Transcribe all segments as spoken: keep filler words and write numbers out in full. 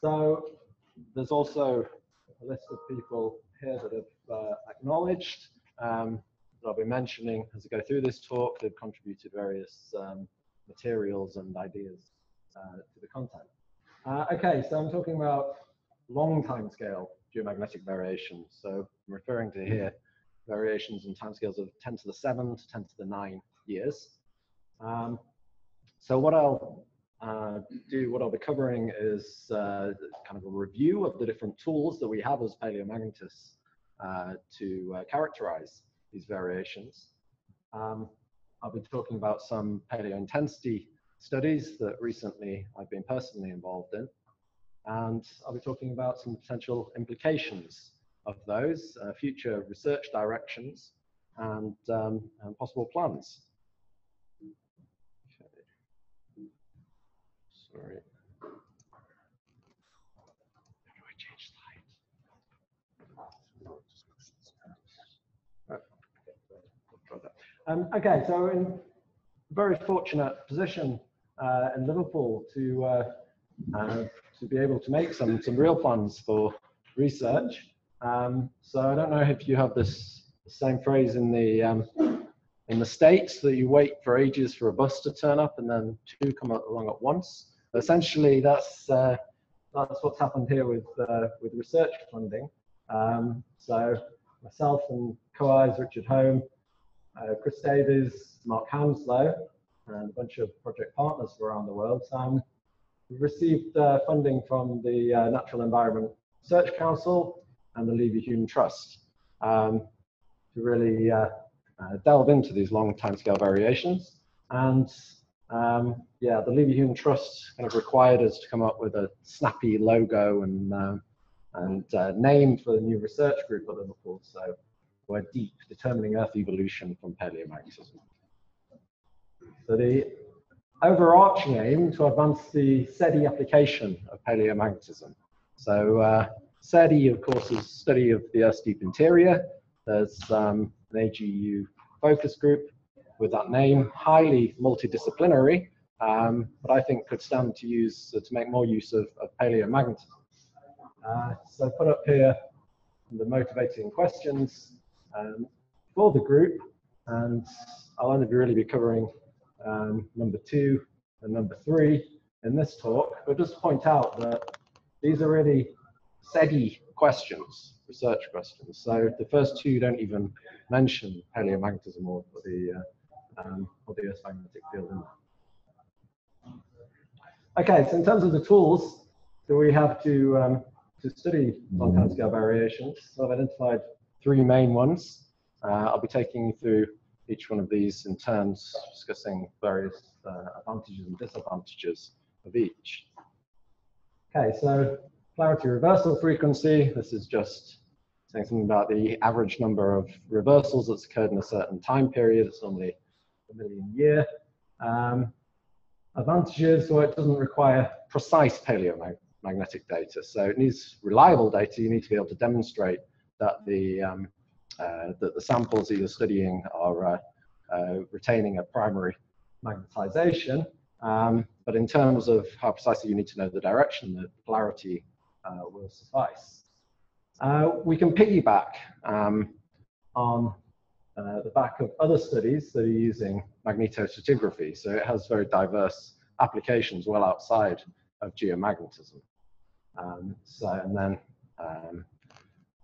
So there's also a list of people here that have uh, acknowledged um, that I'll be mentioning as I go through this talk. They've contributed various um, materials and ideas uh, to the content. Uh, okay, so I'm talking about long timescale geomagnetic variation. So I'm referring to here variations in timescales of ten to the seven to ten to the nine years. Um, so what I'll uh, do, what I'll be covering is uh, kind of a review of the different tools that we have as paleomagnetists uh, to uh, characterize these variations. Um, I'll be talking about some paleointensity studies that recently I've been personally involved in, and I'll be talking about some potential implications of those, uh, future research directions, and, um, and possible plans. Okay. Sorry. How do I change slides? Oh. Um, okay, so we're in a very fortunate position uh, in Liverpool to uh, uh, to be able to make some some real plans for research. Um, so I don't know if you have this same phrase in the um, in the States, that you wait for ages for a bus to turn up and then two come along at once. But essentially, that's uh, that's what's happened here with uh, with research funding. Um, so myself and co-eyes Richard Holm, uh, Chris Davies, Mark Hanslow, and a bunch of project partners from around the world. Um, we received uh, funding from the uh, Natural Environment Research Council and the Leverhulme Trust um, to really uh, uh, delve into these long timescale variations. And um, yeah, the Leverhulme Trust kind of required us to come up with a snappy logo and uh, and uh, name for the new research group at Liverpool. So we're deep, determining Earth evolution from paleomagnetism. So the overarching aim to advance the SETI application of paleomagnetism. So. Uh, SETI, of course, is study of the Earth's deep interior. There's um, an A G U focus group with that name, highly multidisciplinary, um, but I think could stand to use uh, to make more use of, of paleomagnetism. Uh, so I put up here the motivating questions um, for the group, and I'll only really be covering um, number two and number three in this talk. But just point out that these are really SETI questions, research questions. So the first two don't even mention paleomagnetism or the uh, um, or the Earth's magnetic field. Okay, so in terms of the tools that we have to um, to study long timescale variations, so I've identified three main ones. Uh, I'll be taking you through each one of these in turns, discussing various uh, advantages and disadvantages of each. Okay, so. Polarity reversal frequency, this is just saying something about the average number of reversals that's occurred in a certain time period. It's normally a million year. Um, advantages, so it doesn't require precise paleomagnetic data. So it needs reliable data. You need to be able to demonstrate that the, um, uh, that the samples that you're studying are uh, uh, retaining a primary magnetization. Um, but in terms of how precisely you need to know the direction, the polarity Uh, will suffice. Uh, we can piggyback um, on uh, the back of other studies that are using magnetostratigraphy, so it has very diverse applications well outside of geomagnetism. Um, so, and then um,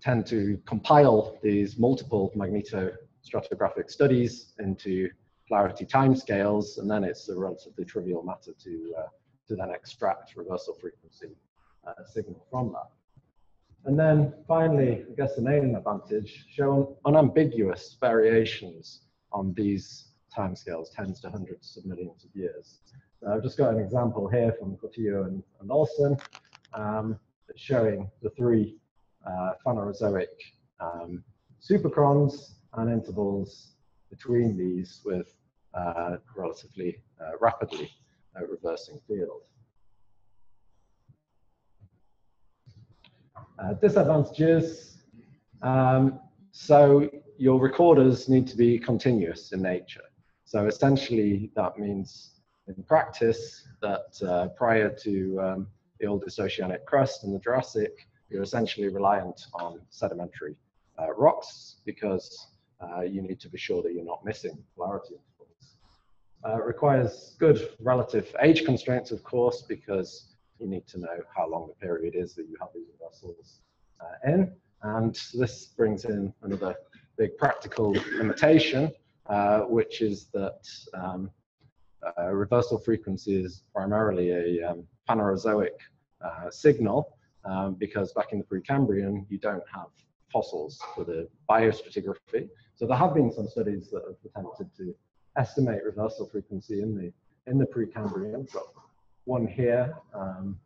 tend to compile these multiple magnetostratigraphic studies into polarity timescales, and then it's a relatively trivial matter to, uh, to then extract reversal frequency Uh, signal from that. And then finally, I guess the main advantage, show unambiguous variations on these timescales, tens to hundreds of millions of years. So I've just got an example here from Cotillo and, and Olson, um, showing the three uh, Phanerozoic um, supercrons and intervals between these with uh, relatively uh, rapidly uh, reversing field. Uh, disadvantages, um, so your recorders need to be continuous in nature. So essentially that means in practice that uh, prior to um, the oldest oceanic crust and the Jurassic, you're essentially reliant on sedimentary uh, rocks because uh, you need to be sure that you're not missing polarity intervals. Uh, it requires good relative age constraints, of course, because you need to know how long the period is that you have these vessels uh, in. And this brings in another big practical limitation, uh, which is that um, uh, reversal frequency is primarily a um, Phanerozoic uh, signal, um, because back in the Precambrian, you don't have fossils for the biostratigraphy. So there have been some studies that have attempted to estimate reversal frequency in the, in the Precambrian. So one here um,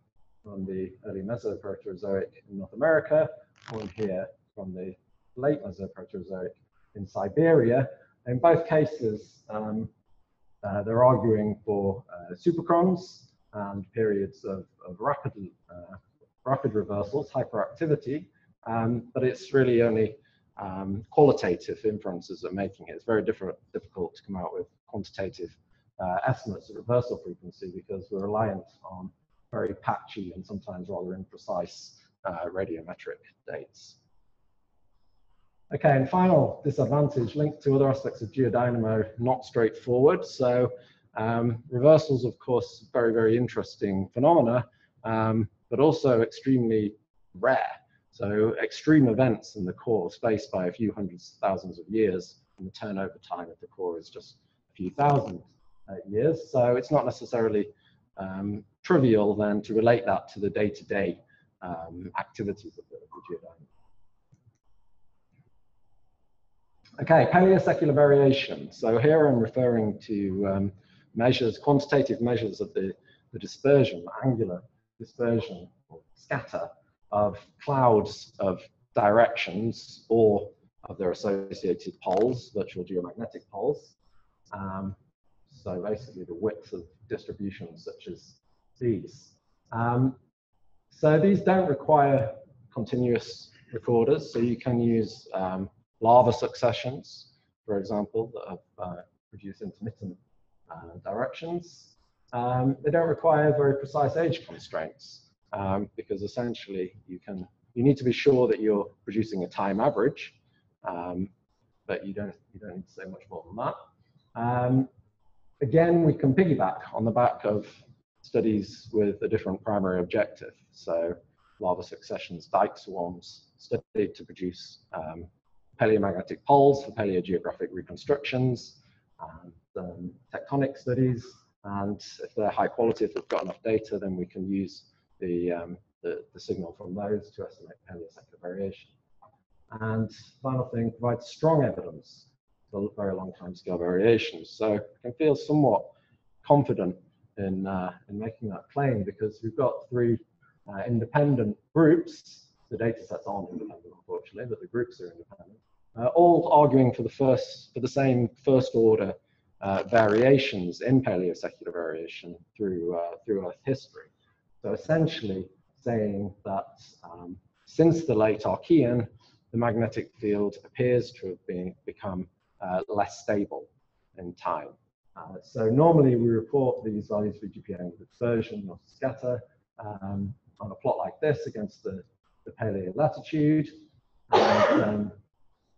from the early Mesoproterozoic in North America, one here from the late Mesoproterozoic in Siberia. In both cases, um, uh, they're arguing for uh, superchromes and periods of, of rapid, uh, rapid reversals, hyperactivity, um, but it's really only um, qualitative inferences that are making it. It's very different, difficult to come out with quantitative uh, estimates of reversal frequency because we're reliant on very patchy and sometimes rather imprecise uh, radiometric dates. Okay, and final disadvantage linked to other aspects of geodynamo, not straightforward. So um, reversals, of course, very, very interesting phenomena, um, but also extremely rare. So extreme events in the core spaced by a few hundreds of thousands of years, and the turnover time of the core is just a few thousand uh, years. So it's not necessarily um, trivial then to relate that to the day-to-day um, activities of the, the geodynamo. Okay, paleosecular variation. So here I'm referring to um, measures, quantitative measures of the, the dispersion, the angular dispersion or scatter of clouds of directions or of their associated poles, virtual geomagnetic poles. Um, so basically the width of distributions such as these. Um, so these don't require continuous recorders, so you can use um, lava successions, for example, that uh, produce intermittent uh, directions. Um, they don't require very precise age constraints um, because essentially you can you need to be sure that you're producing a time average, um, but you don't you don't need to say much more than that. Um, again, we can piggyback on the back of studies with a different primary objective. So lava successions, dike swarms studied to produce um, paleomagnetic poles for paleogeographic reconstructions and um, tectonic studies, and if they're high quality, if we've got enough data, then we can use the, um, the, the signal from those to estimate paleosecular variation. And final thing, provides strong evidence for very long time scale variations. So I can feel somewhat confident in, uh, in making that claim because we've got three uh, independent groups. The data sets aren't independent, unfortunately, but the groups are independent. Uh, all arguing for the first, for the same first-order uh, variations in paleosecular variation through uh, through Earth history. So essentially, saying that um, since the late Archean, the magnetic field appears to have been become uh, less stable in time. Uh, so normally, we report these values for G P angle dispersion or scatter um, on a plot like this against the the paleo latitude, and um,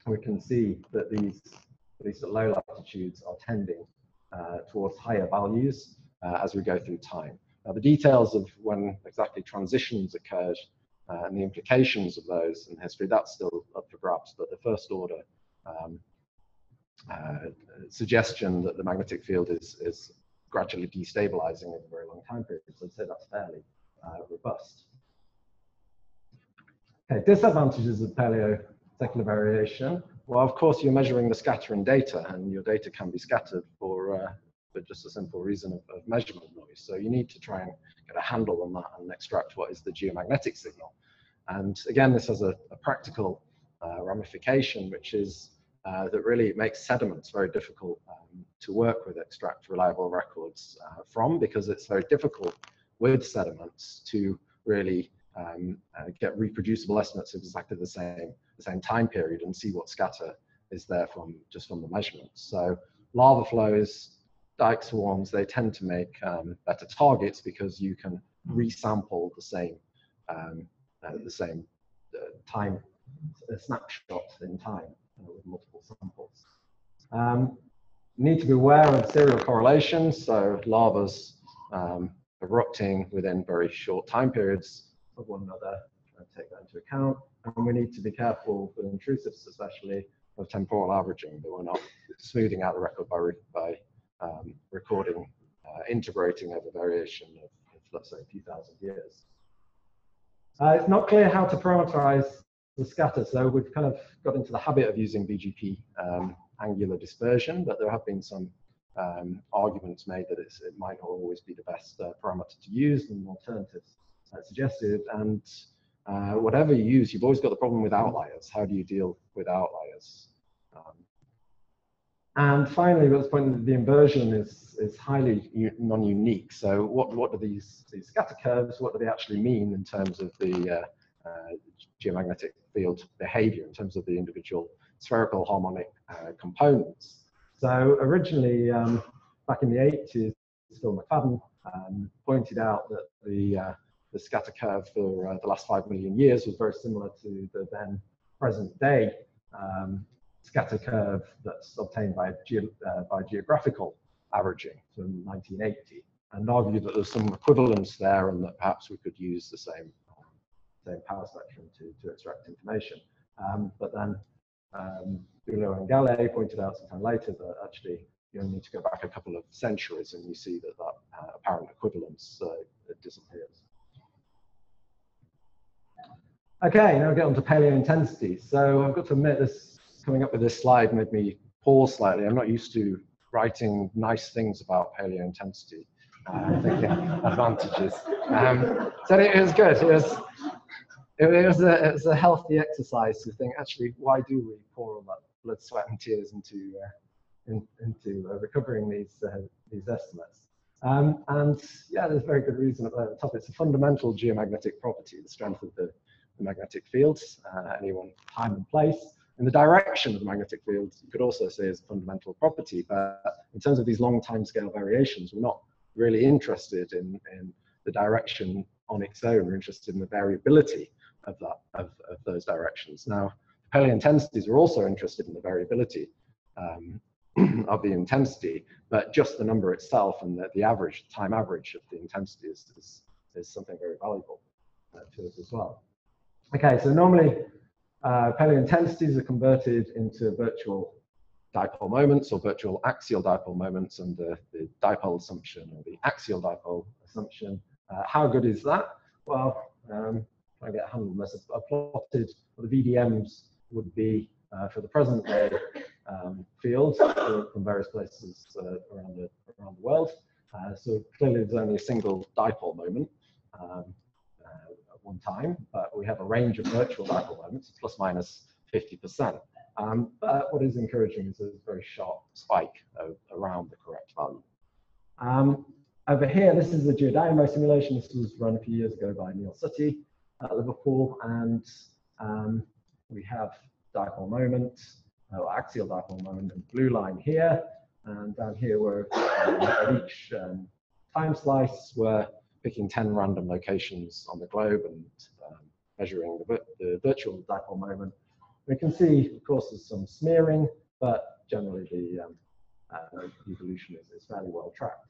we can see that these, at least at low latitudes, are tending uh, towards higher values uh, as we go through time. Now, the details of when exactly transitions occurred uh, and the implications of those in history, that's still up for grabs, but the first order um, uh, suggestion that the magnetic field is, is gradually destabilizing over a very long time period, so I'd say that's fairly uh, robust. Okay, disadvantages of paleosecular variation. Well, of course, you're measuring the scatter in data, and your data can be scattered for, uh, for just a simple reason of, of measurement noise. So you need to try and get a handle on that and extract what is the geomagnetic signal. And again, this has a, a practical uh, ramification, which is uh, that really it makes sediments very difficult um, to work with, extract reliable records uh, from, because it's very difficult with sediments to really Um, uh, get reproducible estimates of exactly the same the same time period and see what scatter is there from just from the measurements. So lava flows, dike swarms, they tend to make um, better targets because you can resample the same um, uh, the same uh, time uh, snapshots in time uh, with multiple samples. Um, need to be aware of serial correlations, so lavas um, erupting within very short time periods of one another, and take that into account. And we need to be careful with intrusives, especially of temporal averaging, that we're not smoothing out the record by, re by um, recording, uh, integrating over variation of, of, let's say, a few thousand years. Uh, it's not clear how to parameterize the scatter, so we've kind of got into the habit of using B G P um, angular dispersion, but there have been some um, arguments made that it's, it might not always be the best uh, parameter to use, and alternatives uh, suggested. And Uh, whatever you use, you've always got the problem with outliers. How do you deal with outliers? Um, and finally, at this point, the inversion is, is highly non-unique. So what, what do these, these scatter curves, what do they actually mean in terms of the uh, uh, geomagnetic field behavior, in terms of the individual spherical harmonic uh, components? So originally, um, back in the eighties, Phil McFadden um, pointed out that the uh, The scatter curve for uh, the last five million years was very similar to the then present day um, scatter curve that's obtained by, ge uh, by geographical averaging from nineteen eighty, and argued that there's some equivalence there and that perhaps we could use the same, same power spectrum to, to extract information. Um, but then um, Cotillo and Gallet pointed out sometime later that actually you only need to go back a couple of centuries and you see that that uh, apparent equivalence uh, disappears. Okay, now we get on to paleointensity. So I've got to admit, this coming up with this slide made me pause slightly. I'm not used to writing nice things about paleointensity. I'm uh, thinking advantages. Um, so it was good. It was, it, it, was a, it was a healthy exercise to think, actually, why do we pour all that blood, sweat, and tears into uh, in, into uh, recovering these uh, these estimates? Um, and yeah, there's a very good reason at the top. It's a fundamental geomagnetic property, the strength of the magnetic fields, uh, any one time and place, and the direction of the magnetic fields you could also say is a fundamental property. But in terms of these long time scale variations, we're not really interested in, in the direction on its own. We're interested in the variability of that of, of those directions. Now, the paleointensities are also interested in the variability um, of the intensity, but just the number itself and the, the average time average of the intensity is is, is something very valuable uh, to us as well. Okay, so normally uh, paleointensities are converted into virtual dipole moments or virtual axial dipole moments under the dipole assumption or the axial dipole assumption. Uh, how good is that? Well, um, I get a handle on this. I plotted what the V D Ms would be uh, for the present day um, field from various places uh, around, the, around the world. Uh, so clearly there's only a single dipole moment. Um, one time, but we have a range of virtual dipole moments, plus minus fifty percent. Um, but what is encouraging is a very sharp spike of, around the correct value. Um, over here, this is a geodynamo simulation. This was run a few years ago by Neil Sutti at Liverpool, and um, we have dipole moment, or axial dipole moment, in blue line here, and down here we're um, at each um, time slice where picking ten random locations on the globe and um, measuring the, the virtual dipole moment. We can see, of course, there's some smearing, but generally the um, uh, evolution is, is fairly well tracked.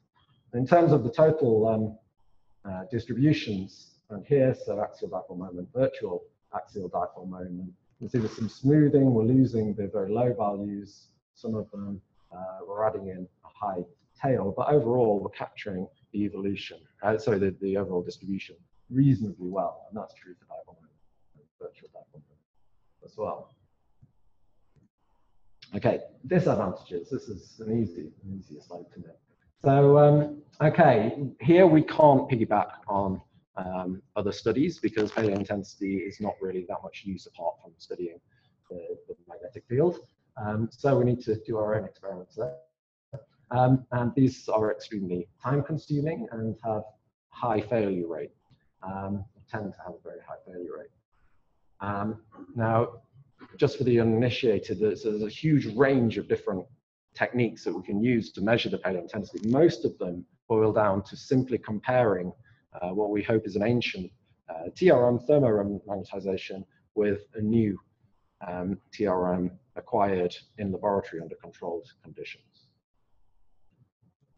In terms of the total um, uh, distributions, and here, so axial dipole moment, virtual axial dipole moment, you can see there's some smoothing. We're losing the very low values. Some of them uh, we're adding in a high tail, but overall we're capturing the evolution, uh, sorry, the, the overall distribution reasonably well, and that's true for dipole moment and virtual dipole moment as well. Okay, disadvantages. This is an easy, an easier slide to make. So, um, okay, here we can't piggyback on um, other studies because paleointensity is not really that much use apart from studying the, the magnetic field. Um, so we need to do our own experiments there. Um, and these are extremely time-consuming and have high failure rate. Um, tend to have a very high failure rate. Um, now, just for the uninitiated, there's, there's a huge range of different techniques that we can use to measure the paleointensity. Most of them boil down to simply comparing uh, what we hope is an ancient uh, T R M thermo magnetization with a new um, T R M acquired in laboratory under controlled conditions.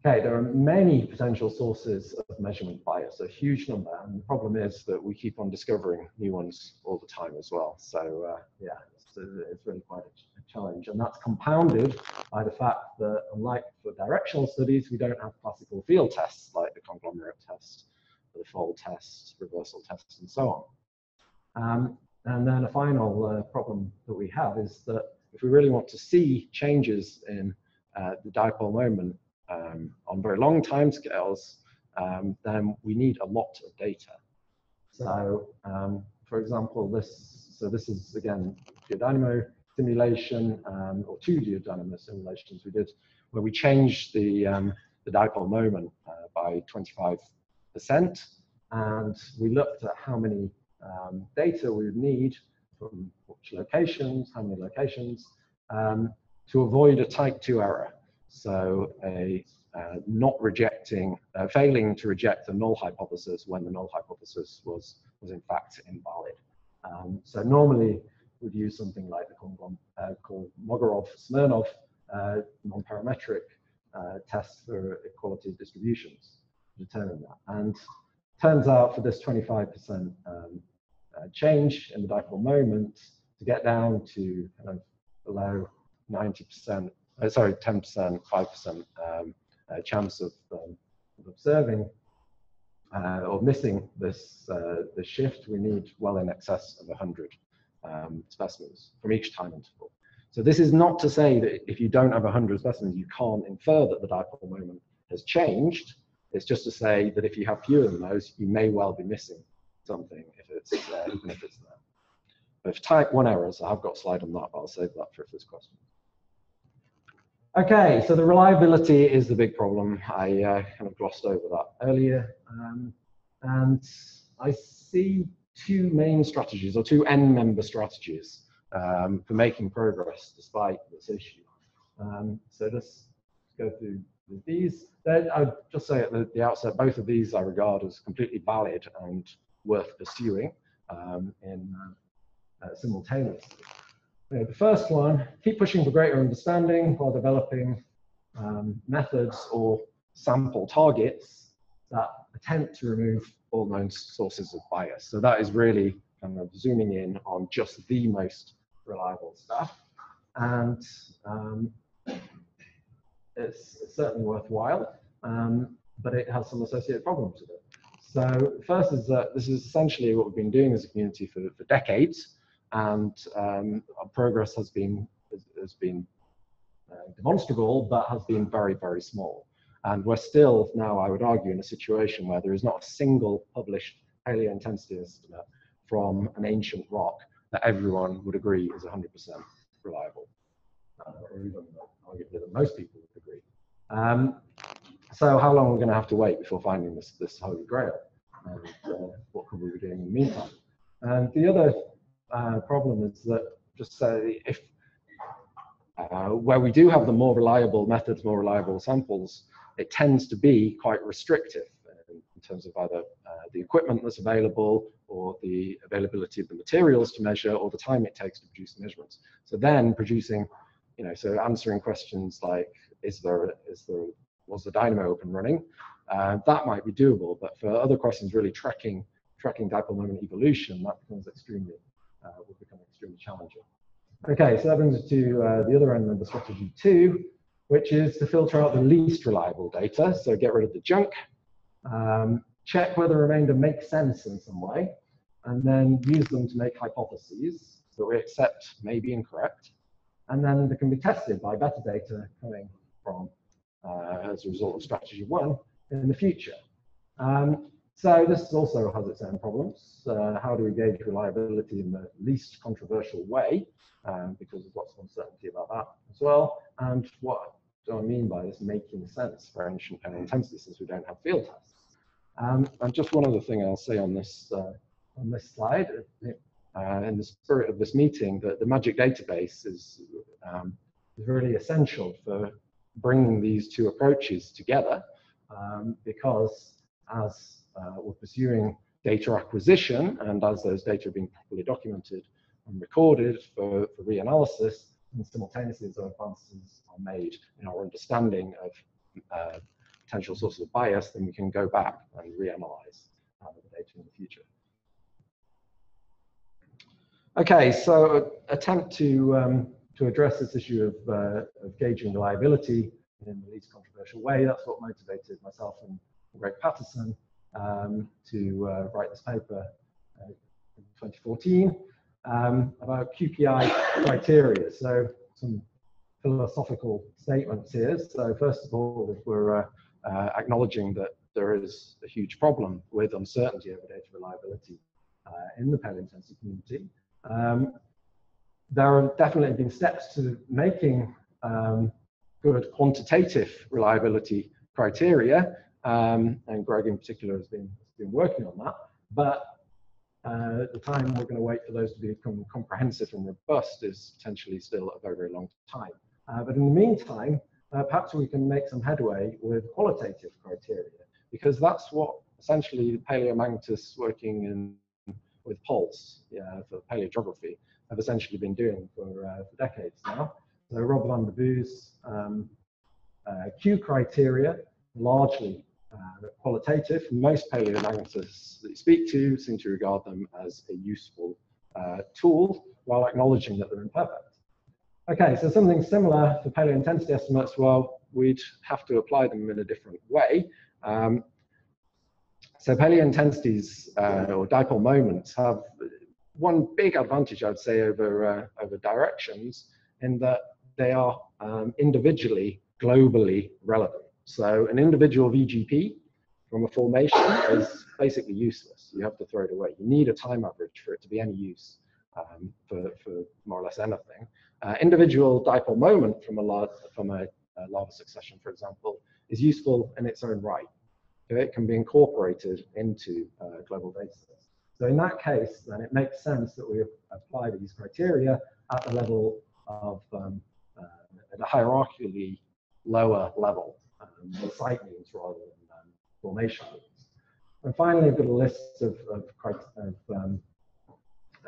Okay, there are many potential sources of measurement bias, a huge number, and the problem is that we keep on discovering new ones all the time as well. So uh, yeah, it's, it's really quite a, a challenge, and that's compounded by the fact that, unlike for directional studies, we don't have classical field tests like the conglomerate test, the fold test, reversal tests, and so on. Um, and then a final uh, problem that we have is that if we really want to see changes in uh, the dipole moment, Um, on very long time scales, um, then we need a lot of data. So um, for example, this, so this is again geodynamo simulation, um, or two geodynamo simulations we did, where we changed the, um, the dipole moment uh, by twenty-five percent, and we looked at how many um, data we would need from which locations, how many locations, um, to avoid a type two error. So a uh, not rejecting, uh, failing to reject the null hypothesis when the null hypothesis was, was in fact invalid. Um, so normally we'd use something like the Kolmogorov-Smirnov uh, non-parametric uh, test for equality distributions to determine that. And turns out for this twenty-five percent um, uh, change in the dipole moment, to get down to kind of below ninety percent, Uh, sorry, ten percent, five percent um, uh, chance of, um, of observing uh, or missing this uh, the shift, we need well in excess of one hundred um, specimens from each time interval. So this is not to say that if you don't have one hundred specimens, you can't infer that the dipole moment has changed. It's just to say that if you have fewer than those, you may well be missing something, if it's uh, even if it's there. But if type one errors, I have got a slide on that, but I'll save that for if there's questions. Okay, so the reliability is the big problem. I uh, kind of glossed over that earlier. Um, and I see two main strategies, or two N-member strategies, um, for making progress despite this issue. Um, so let's go through these. I'll just say at the, the outset, both of these I regard as completely valid and worth pursuing um, in uh, uh, simultaneously. The first one, keep pushing for greater understanding while developing um, methods or sample targets that attempt to remove all known sources of bias. So that is really kind of zooming in on just the most reliable stuff. And um, it's, it's certainly worthwhile, um, but it has some associated problems with it. So first is that this is essentially what we've been doing as a community for, for decades. And um, our progress has been has been uh, demonstrable, but has been very, very small. And we're still now, I would argue, in a situation where there is not a single published paleointensity estimate from an ancient rock that everyone would agree is one hundred percent reliable, uh, or even arguably that most people would agree. Um, so how long are we going to have to wait before finding this this holy grail? And uh, what could we be doing in the meantime? And the other Uh, problem is that, just say, if uh, where we do have the more reliable methods, more reliable samples, it tends to be quite restrictive in, in terms of either uh, the equipment that's available, or the availability of the materials to measure, or the time it takes to produce measurements. So then producing, you know, so answering questions like, is there, is there, was the dynamo up and running? Uh, that might be doable, but for other questions, really tracking, tracking dipole moment evolution, that becomes extremely Uh, will become extremely challenging. Okay, so that brings us to uh, the other end of the strategy two, which is to filter out the least reliable data. So get rid of the junk, um, check whether the remainder makes sense in some way, and then use them to make hypotheses that we accept may be incorrect, and then they can be tested by better data coming from uh, as a result of strategy one in the future. Um, So this also has its own problems. Uh, how do we gauge reliability in the least controversial way? Um, because there's lots of uncertainty about that as well. And what do I mean by this making sense for ancient paleointensity, since we don't have field tests? Um, and just one other thing I'll say on this uh, on this slide, uh, in the spirit of this meeting, that the MAGIC database is um, really essential for bringing these two approaches together, um, because as uh, we're pursuing data acquisition, and as those data are being properly documented and recorded for, for reanalysis, and simultaneously as advances are made in our understanding of uh, potential sources of bias, then we can go back and reanalyze uh, the data in the future. Okay, so attempt to um, to address this issue of, uh, of gauging reliability in the least controversial way. That's what motivated myself and Greg Patterson um, to uh, write this paper uh, in twenty fourteen um, about Q P I criteria. So some philosophical statements here. So first of all, if we're uh, uh, acknowledging that there is a huge problem with uncertainty over data reliability uh, in the paleointensity community, um, there have definitely been steps to making um, good quantitative reliability criteria, um, and Greg in particular has been, has been working on that, but uh, the time we're going to wait for those to become comprehensive and robust is potentially still a very, very long time. Uh, but in the meantime, uh, perhaps we can make some headway with qualitative criteria, because that's what essentially paleomagnetus working in, with Pulse yeah, for paleogeography have essentially been doing for, uh, for decades now. So Rob van der Boe's um, uh, Q criteria, largely uh, qualitative. Most paleomagnetists that you speak to seem to regard them as a useful uh, tool, while acknowledging that they're imperfect. Okay, so something similar for paleointensity estimates, well, we'd have to apply them in a different way. Um, so paleointensities uh, or dipole moments have one big advantage, I'd say, over, uh, over directions, in that they are um, individually globally relevant. So an individual V G P from a formation is basically useless. You have to throw it away. You need a time average for it to be any use um, for, for more or less anything. Uh, individual dipole moment from a, large, from a, a lava succession, for example, is useful in its own right. So it can be incorporated into uh, global data sets. So in that case, then it makes sense that we apply these criteria at the level of um, uh, at a hierarchically lower level, um, site names rather than um, formation names. And finally, I've got a list of, of, of um,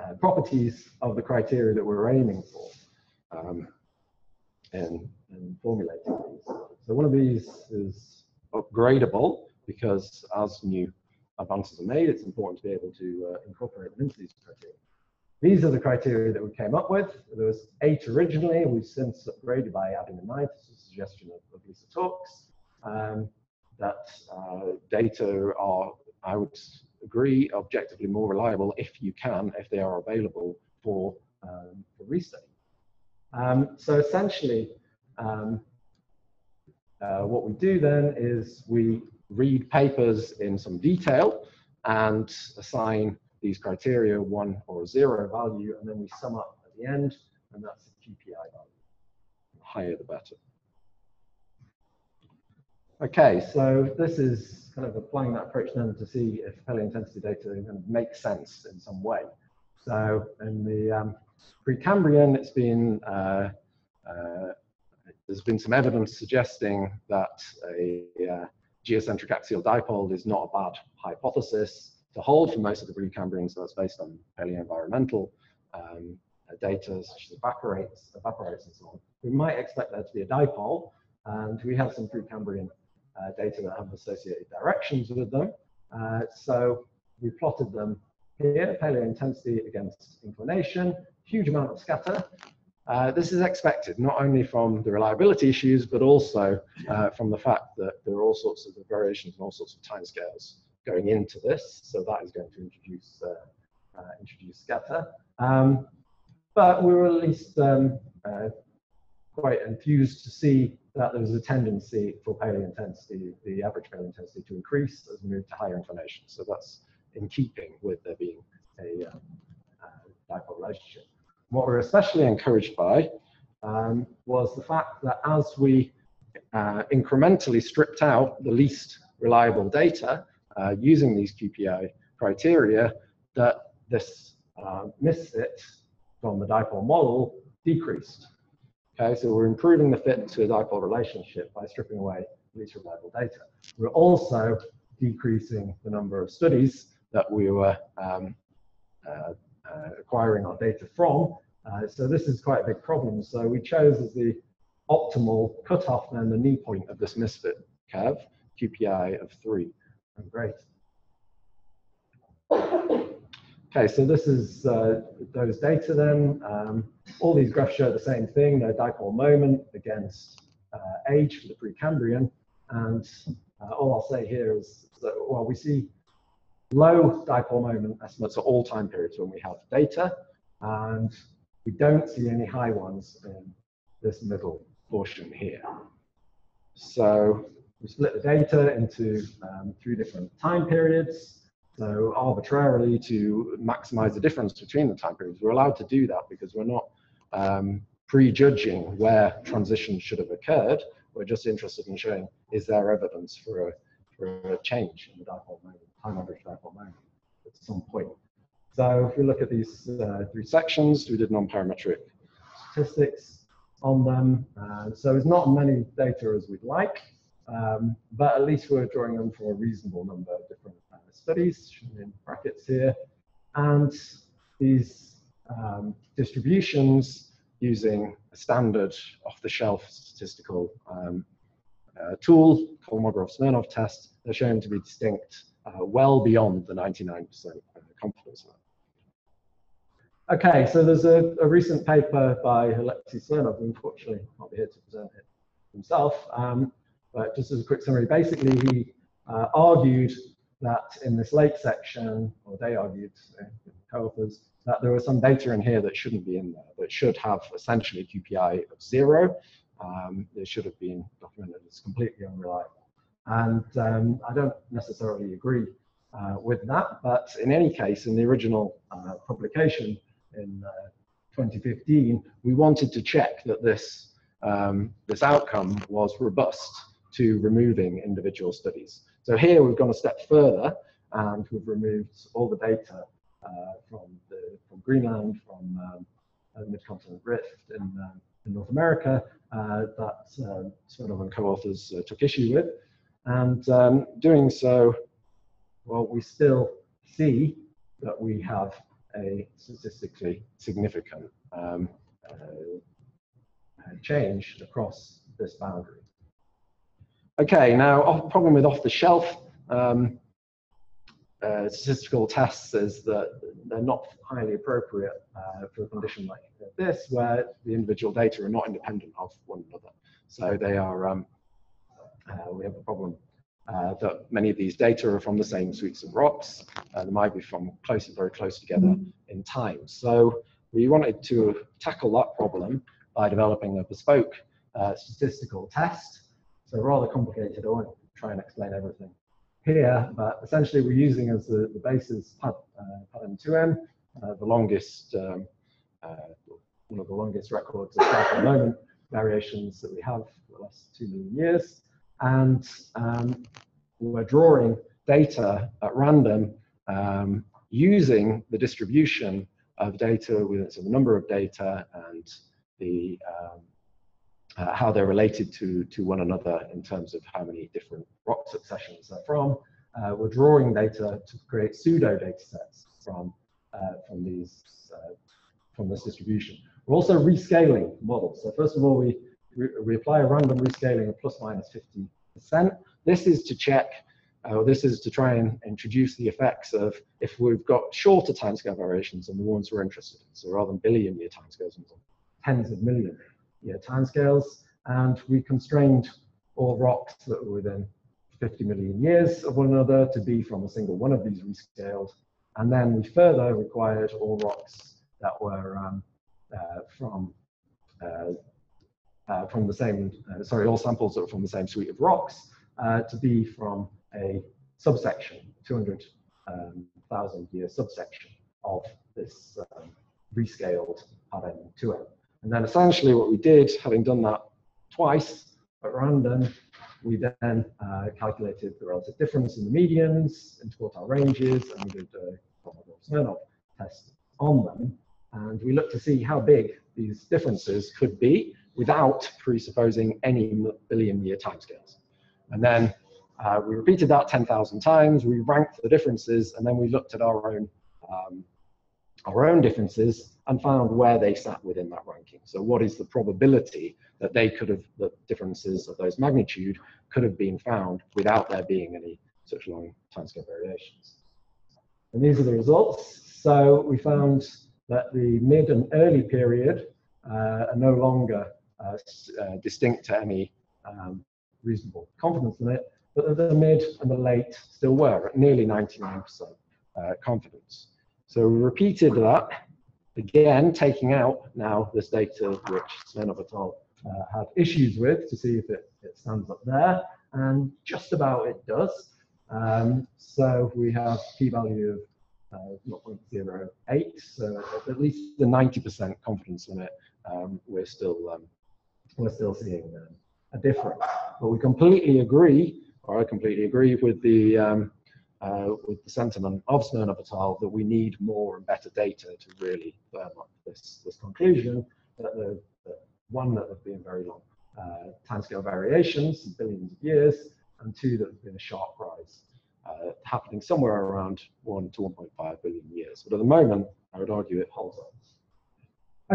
uh, properties of the criteria that we're aiming for um, in, in formulating these. So one of these is upgradable, because as new advances are made, it's important to be able to uh, incorporate them into these criteria. These are the criteria that we came up with. There was eight originally. We've since upgraded by adding a ninth. It's a suggestion of Lisa Talks um, that uh, data are, I would agree, objectively more reliable if you can, if they are available for, um, for restudy. Um, so essentially, um, uh, what we do then is we read papers in some detail and assign these criteria one or zero value, and then we sum up at the end, and that's the Q P I value. The higher the better. Okay, so this is kind of applying that approach then to see if paleointensity data kind of makes sense in some way. So in the um, Precambrian, it's been uh, uh, there's been some evidence suggesting that a uh, geocentric axial dipole is not a bad hypothesis to hold for most of the Precambrians, so that's based on paleo-environmental um, data such as evaporates, evaporates and so on. We might expect there to be a dipole, and we have some Precambrian uh, data that have associated directions with them. Uh, so we plotted them here, paleointensity against inclination, huge amount of scatter. Uh, this is expected not only from the reliability issues, but also uh, from the fact that there are all sorts of variations and all sorts of timescales going into this, so that is going to introduce uh, uh, introduce scatter. Um, but we were at least um, uh, quite enthused to see that there was a tendency for paleointensity, the average paleointensity, to increase as we move to higher inclination. So that's in keeping with there being a um, uh, dipole relationship. What we were especially encouraged by um, was the fact that as we uh, incrementally stripped out the least reliable data, Uh, using these Q P I criteria, that this uh, misfit from the dipole model decreased. Okay, so we're improving the fit to a dipole relationship by stripping away least reliable data. We're also decreasing the number of studies that we were um, uh, uh, acquiring our data from. Uh, so this is quite a big problem. So we chose as the optimal cutoff then the knee point of this misfit curve, Q P I of three. Oh, great. Okay, so this is uh, those data then. Um, all these graphs show the same thing, their dipole moment against uh, age for the Precambrian. And uh, all I'll say here is that, well, we see low dipole moment estimates at all time periods when we have data, and we don't see any high ones in this middle portion here. So we split the data into um, three different time periods. So arbitrarily, to maximize the difference between the time periods, we're allowed to do that because we're not um, prejudging where transitions should have occurred. We're just interested in showing, is there evidence for a, for a change in the dipole moment, time average dipole moment at some point. So if we look at these uh, three sections, we did non-parametric statistics on them. Uh, so it's not many data as we'd like, um, but at least we're drawing them from a reasonable number of different uh, studies, shown in brackets here. And these um, distributions using a standard off-the-shelf statistical um, uh, tool, Kolmogorov-Smirnov test, they're shown to be distinct uh, well beyond the ninety-nine percent confidence level. Okay, so there's a, a recent paper by Alexei Smirnov, who unfortunately can't be here to present it himself, um, but just as a quick summary, basically he uh, argued that in this late section, or they argued, uh, co-authors, that there was some data in here that shouldn't be in there, that should have essentially Q P I of zero. Um, it should have been documented as completely unreliable. And um, I don't necessarily agree uh, with that, but in any case, in the original uh, publication in uh, twenty fifteen, we wanted to check that this, um, this outcome was robust to removing individual studies. So here we've gone a step further and we've removed all the data Uh, from, the, from Greenland, from um, the Mid-Continent Rift in, um, in North America, uh, that um, Smirnov and co-authors uh, took issue with. And um, doing so, well, we still see that we have a statistically significant um, uh, change across this boundary. Okay, now, off, problem with off-the-shelf um, Uh, statistical tests is that they're not highly appropriate uh, for a condition like this, where the individual data are not independent of one another. So they are, um, uh, we have a problem uh, that many of these data are from the same suites of rocks. Uh, they might be from close, very close together in time. So we wanted to tackle that problem by developing a bespoke uh, statistical test. So rather complicated, I won't try and explain everything here, but essentially we're using as the, the basis P A D M two M, uh, the longest, um, uh, one of the longest records of dipole moment variations that we have for the last two million years. And um, we're drawing data at random um, using the distribution of data within so the number of data and the um, Uh, how they're related to, to one another in terms of how many different rock successions they're from. Uh, we're drawing data to create pseudo data sets from, uh, from, these, uh, from this distribution. We're also rescaling models. So first of all, we, we apply a random rescaling of plus minus fifty percent. This is to check, uh, this is to try and introduce the effects of if we've got shorter timescale variations than the ones we're interested in. So rather than billion year timescales, tens of million year timescales, and we constrained all rocks that were within fifty million years of one another to be from a single one of these rescaled, and then we further required all rocks that were um, uh, from uh, uh, from the same uh, sorry all samples that were from the same suite of rocks uh, to be from a subsection, two hundred thousand um, year subsection of this um, rescaled P A D M two M. And then essentially what we did, having done that twice at random, we then uh, calculated the relative difference in the medians, interquartile ranges, and we did a Kolmogorov-Smirnov test on them. And we looked to see how big these differences could be without presupposing any billion year timescales. And then Uh, we repeated that ten thousand times, we ranked the differences, and then we looked at our own, um, our own differences and found where they sat within that ranking. So what is the probability that they could have, the differences of those magnitude could have been found without there being any such long timescale variations. And these are the results. So we found that the mid and early period uh, are no longer uh, uh, distinct to any um, reasonable confidence in it, but the mid and the late still were at nearly ninety-nine percent uh, confidence. So we repeated that again, taking out now this data which Smirnov et al. Uh, had issues with to see if it, it stands up there, and just about it does. Um, so we have p-value of uh, zero point zero eight, so at least the ninety percent confidence limit, um, we're still um, we're still seeing um, a difference. But we completely agree, or I completely agree with the um, uh, with the sentiment of Smirnov et al. That we need more and better data to really firm up this this conclusion that the, the one that have been very long uh, timescale variations, billions of years, and two, that have been a sharp rise uh, happening somewhere around one to one point five billion years. But at the moment, I would argue it holds up.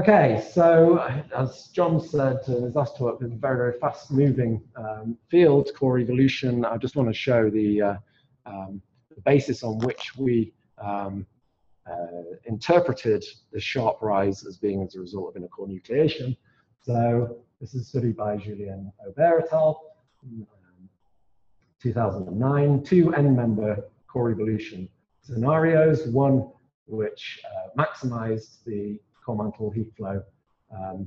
Okay, so as John said in his last talk, it's a very, very fast moving um, field, core evolution. I just want to show the, uh, um, the basis on which we um, uh, interpreted the sharp rise as being as a result of intercore nucleation. So this is studied by Julien Aubert et al. two thousand nine, two n-member core evolution scenarios, one which uh, maximized the core mantle heat flow um,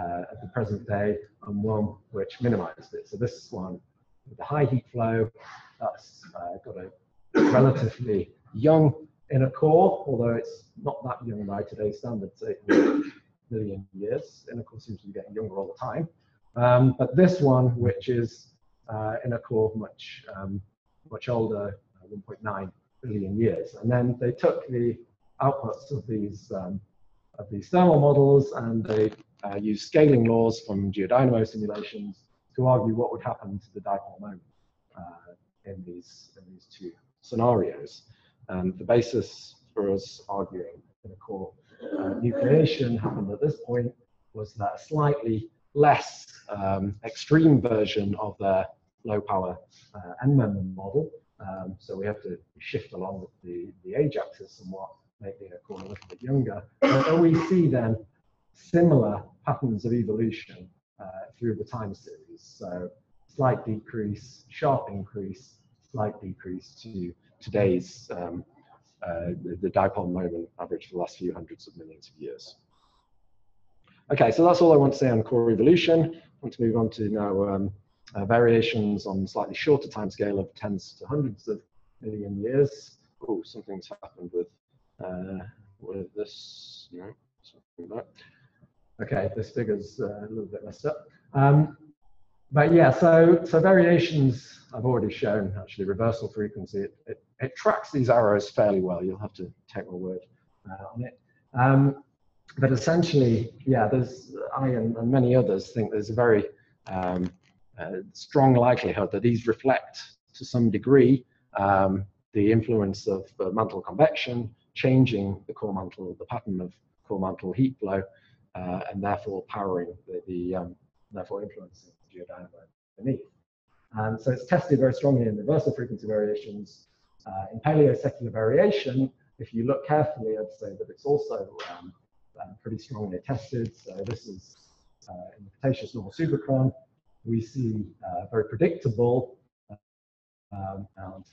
uh, at the present day, and one which minimized it. So this one with the high heat flow, that's uh, got a relatively young inner core, although it's not that young by today's standards, eight million years. Inner core seems to be getting younger all the time. Um, but this one, which is Uh, in a core much um, much older, uh, one point nine billion years, and then they took the outputs of these um, of these thermal models, and they uh, used scaling laws from geodynamo simulations to argue what would happen to the dipole moment uh, in these in these two scenarios. And the basis for us arguing in a core uh, nucleation happened at this point was that slightly less um, extreme version of their low power uh, n-member model. Um, so we have to shift along the, the age axis somewhat, make the inner core a little bit younger. And we see then similar patterns of evolution uh, through the time series. So slight decrease, sharp increase, slight decrease to today's, um, uh, the, the dipole moment average for the last few hundreds of millions of years. Okay, so that's all I want to say on core evolution. I want to move on to now um, uh, variations on slightly shorter time scale of tens to hundreds of million years. Oh, something's happened with uh, with this. No, something like that. Okay, this figure's uh, a little bit messed up. Um, but yeah, so so variations I've already shown, actually reversal frequency. It, it, it tracks these arrows fairly well. You'll have to take my word uh, on it. Um, But essentially, yeah, there's, I and, and many others think there's a very um, uh, strong likelihood that these reflect, to some degree, um, the influence of uh, mantle convection, changing the core mantle, the pattern of core mantle heat flow, uh, and therefore powering the, the um, therefore influencing the geodynamo beneath. And so it's tested very strongly in reversal frequency variations. Uh, in paleosecular variation, if you look carefully, I'd say that it's also um, Um, pretty strongly tested. So this is uh, in the Cretaceous normal supercron. We see uh, very predictable uh, um, and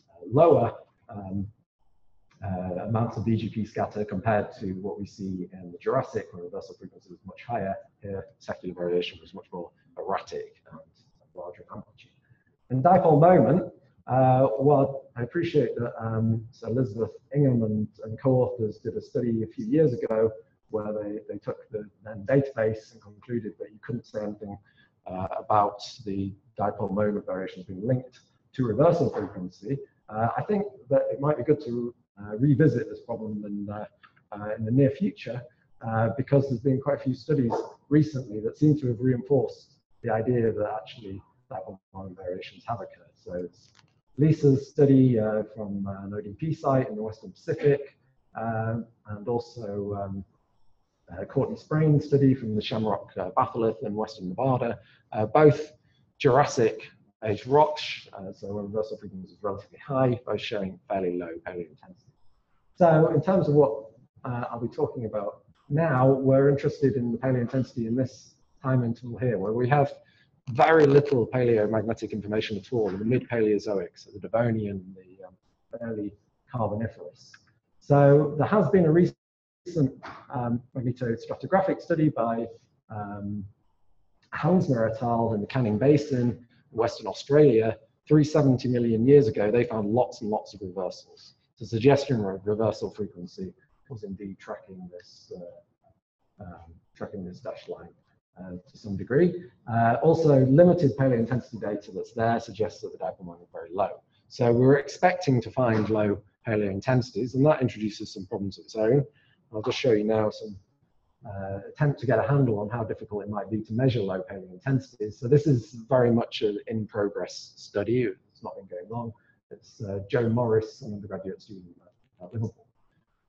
lower um, uh, amounts of B G P scatter compared to what we see in the Jurassic, where reversal frequency was much higher. Here, secular variation was much more erratic and larger amplitude. In dipole moment, uh, well, I appreciate that. Um, so Elizabeth Ingham and, and co-authors did a study a few years ago, where they, they took the then database and concluded that you couldn't say anything uh, about the dipole moment variations being linked to reversal frequency. Uh, I think that it might be good to uh, revisit this problem in, uh, uh, in the near future, uh, because there's been quite a few studies recently that seem to have reinforced the idea that actually that one variations have occurred. So it's Lisa's study uh, from uh, an O D P site in the Western Pacific, um, and also um, uh, Courtney Sprayne's study from the Shamrock uh, Batholith in Western Nevada, uh, both Jurassic age rocks, uh, so when reversal frequency is relatively high, both showing fairly low paleointensity. So in terms of what uh, I'll be talking about now, we're interested in the paleointensity in this time interval here, where we have very little paleomagnetic information at all in the mid-Paleozoic, so the Devonian, the um, early Carboniferous. So there has been a recent um, magnetostratigraphic study by um, Hounsmer et al. In the Canning Basin, Western Australia, three hundred seventy million years ago. They found lots and lots of reversals. So suggestion of reversal frequency was indeed tracking this uh, um, tracking this dashed line. Uh, to some degree. Uh, also, limited paleointensity data that's there suggests that the dipole moment is very low. So we were expecting to find low paleointensities, and that introduces some problems of its own. I'll just show you now some uh, attempt to get a handle on how difficult it might be to measure low paleointensities. So this is very much an in-progress study. It's not been going on. It's uh, Joe Morris, an undergraduate student at Liverpool.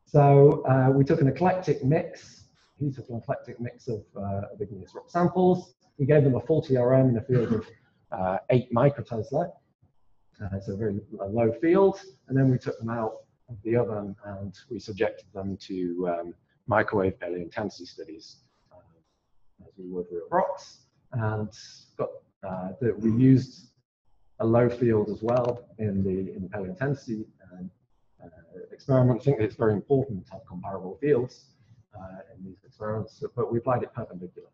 So uh, we took an eclectic mix. He took an eclectic mix of, uh, of igneous rock samples. We gave them a full T R M in a field of uh, eight microtesla. Uh, it's a very a low field. And then we took them out of the oven and we subjected them to um, microwave paleointensity studies, uh, as we would real rocks. And got, uh, the, we used a low field as well in the, in the paleointensity um, uh, experiment. I think it's very important to have comparable fields Uh, in these experiments, but we applied it perpendicular.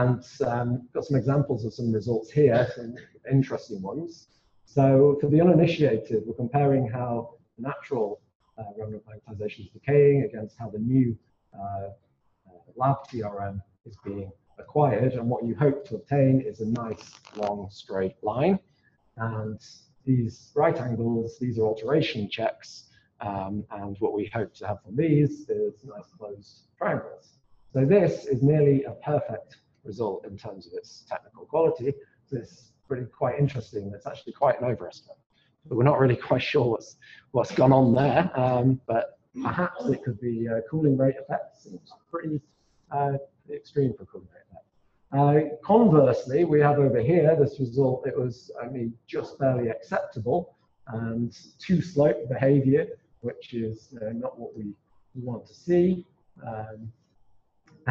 And um, got some examples of some results here, some interesting ones. So for the uninitiated, we're comparing how the natural uh, remnant magnetization is decaying against how the new uh, uh, lab T R M is being acquired. And what you hope to obtain is a nice, long, straight line. And these right angles, these are alteration checks. Um, and what we hope to have from these is nice closed triangles. So this is nearly a perfect result in terms of its technical quality. So it's really quite interesting. It's actually quite an overestimate. But we're not really quite sure what's, what's gone on there. Um, but perhaps it could be uh, cooling rate effects. It's pretty uh, extreme for cooling rate effects. Uh, conversely, we have over here this result. It was only just barely acceptable and two-slope behavior, which is uh, not what we want to see. Um,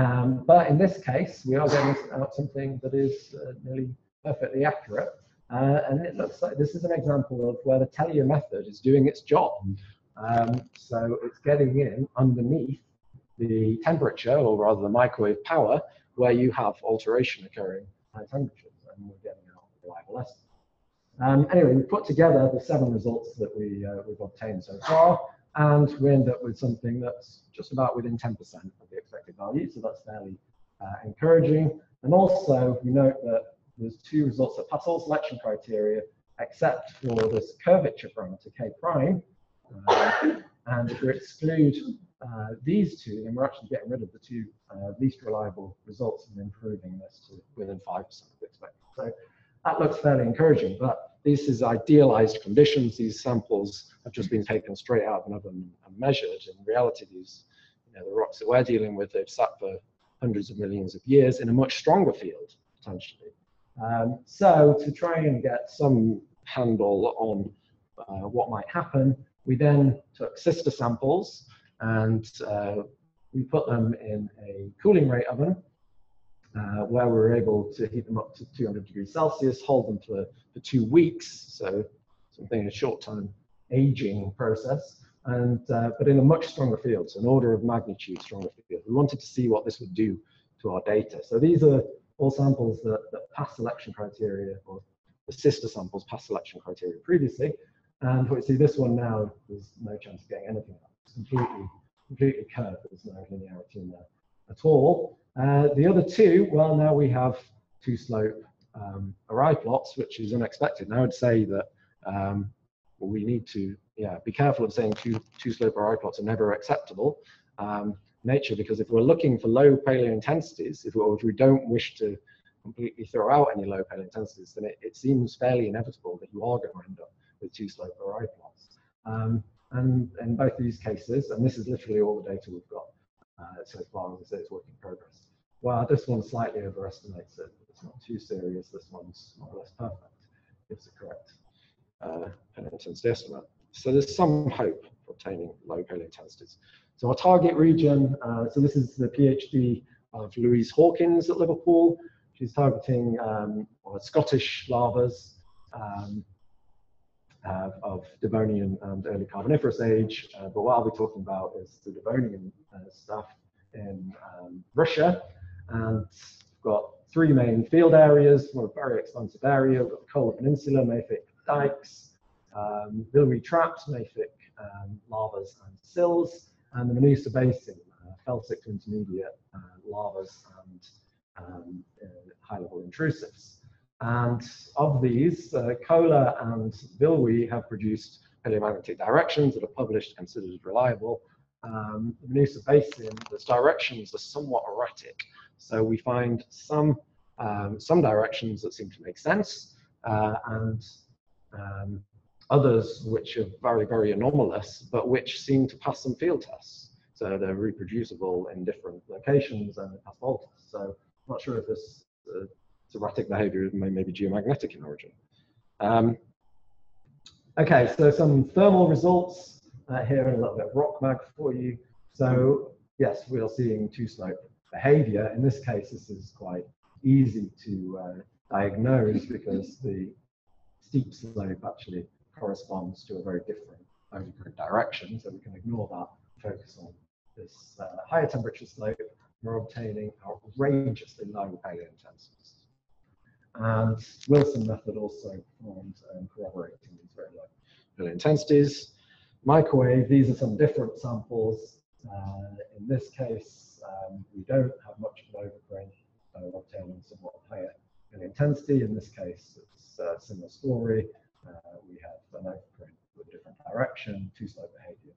um, but in this case, we are getting out something that is uh, nearly perfectly accurate. Uh, and it looks like this is an example of where the Tellier method is doing its job. Um, so it's getting in underneath the temperature, or rather the microwave power, where you have alteration occurring at high temperatures, and we're getting out reliable estimates. Um, anyway, we put together the seven results that we, uh, we've obtained so far, and we end up with something that's just about within ten percent of the expected value, so that's fairly uh, encouraging. And also, we note that there's two results that pass all selection criteria, except for this curvature parameter, K prime. Uh, and if we exclude uh, these two, then we're actually getting rid of the two uh, least reliable results and improving this to within five percent of the expected. So, that looks fairly encouraging, but this is idealized conditions. These samples have just been taken straight out of an oven and measured. In reality, these, you know, the rocks that we're dealing with, they've sat for hundreds of millions of years in a much stronger field, potentially. Um, so to try and get some handle on uh, what might happen, we then took sister samples and uh, we put them in a cooling rate oven, Uh, where we were able to heat them up to two hundred degrees Celsius, hold them for, for two weeks, so something a short-term aging process, and uh, but in a much stronger field, so an order of magnitude stronger field. We wanted to see what this would do to our data. So these are all samples that, that pass selection criteria, or the sister samples pass selection criteria previously, and what you see this one now, there's no chance of getting anything out. It's completely, completely curved. There's no linearity in there at all. Uh, the other two, well, now we have two-slope um, array plots, which is unexpected. Now I'd say that um, we need to, yeah, be careful of saying two, two-slope array plots are never acceptable um, nature, because if we're looking for low paleointensities, if, or if we don't wish to completely throw out any local intensities, then it, it seems fairly inevitable that you are going to end up with two-slope array plots. Um, and in both these cases, and this is literally all the data we've got uh, so far, as I say, it's work in progress. Well, this one slightly overestimates it. It's not too serious. This one's more or less perfect. Gives the correct uh, intensity estimate. So there's some hope for obtaining low polar intensities. So our target region, uh, so this is the PhD of Louise Hawkins at Liverpool. She's targeting um, well, Scottish lavas um, uh, of Devonian and early Carboniferous age. Uh, but what I'll be talking about is the Devonian uh, stuff in um, Russia. And we've got three main field areas, one a very expansive area. We've got the Kola Peninsula, mafic dikes, um, biliary traps, mafic um, lavas and sills, and the Minusa Basin, uh, felsic to intermediate uh, lavas and um, uh, high-level intrusives. And of these, uh, Kola and biliary have produced paleomagnetic directions that are published, considered reliable. Um, the Minusa Basin, those directions are somewhat erratic. So we find some um, some directions that seem to make sense, uh, and um, others which are very, very anomalous, but which seem to pass some field tests. So they're reproducible in different locations and pass all tests. So I'm not sure if this uh, erratic behavior may, may be geomagnetic in origin. Um, okay, so some thermal results uh, here and a little bit of rock mag for you. So yes, we are seeing two-slope behavior. In this case, this is quite easy to uh, diagnose because the steep slope actually corresponds to a very different, very different direction. So we can ignore that, focus on this uh, higher temperature slope. We're obtaining outrageously low paleo intensities. And Wilson method also performs um, corroborating these very low paleo intensities. Microwave, these are some different samples. Uh, in this case, um, we don't have much of an overgrain, so we're obtaining somewhat higher in intensity. In this case, it's a similar story. Uh, we have an overgrain with a different direction, two-slope behavior,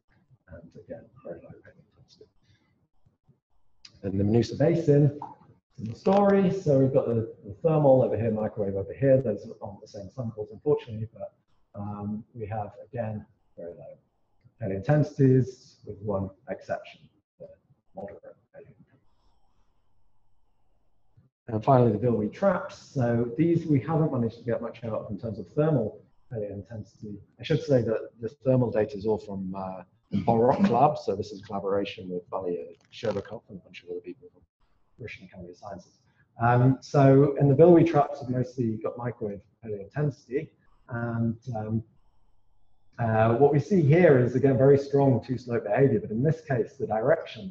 and again, very low grain intensity. In the Minusa Basin, similar story. So we've got the, the thermal over here, microwave over here. Those aren't the same samples, unfortunately, but um, we have, again, very low paleo intensities, with one exception, the moderate paleo intensities. And finally, the biliary traps. So these we haven't managed to get much out in terms of thermal paleo intensity. I should say that the thermal data is all from uh, the Borok lab. So this is collaboration with Valia Sherbakov and a bunch of other people from Russian Academy of Sciences. Um, so in the biliary traps, we've mostly got microwave paleo intensity, and um, Uh, what we see here is, again, very strong two-slope behavior, but in this case, the direction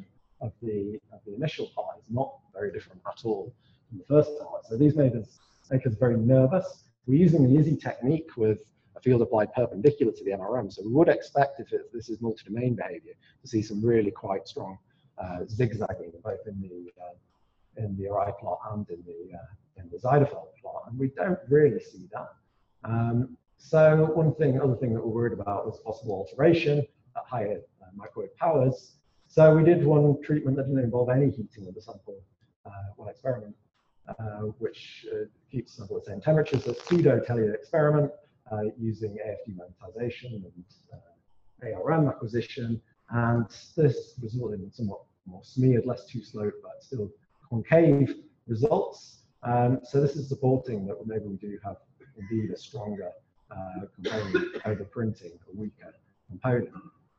of the, of the initial part is not very different at all from the first part. So these made us, make us very nervous. We're using the I S I technique with a field applied perpendicular to the M R M, so we would expect, if it, this is multi-domain behavior, to see some really quite strong uh, zigzagging, both in the, uh, in the array plot and in the, uh, in the Ziederfeld plot, and we don't really see that. Um, So one thing, other thing that we're worried about was possible alteration at higher uh, microwave powers. So we did one treatment that didn't involve any heating of the sample, uh, one experiment, uh, which uh, keeps the sample at the same temperature. So it's a pseudo-Tellier experiment uh, using A F D magnetization and uh, A R M acquisition. And this resulted in somewhat more smeared, less two-slope, but still concave results. Um, so this is supporting that maybe we do have indeed a stronger Uh, component over printing, a weaker component.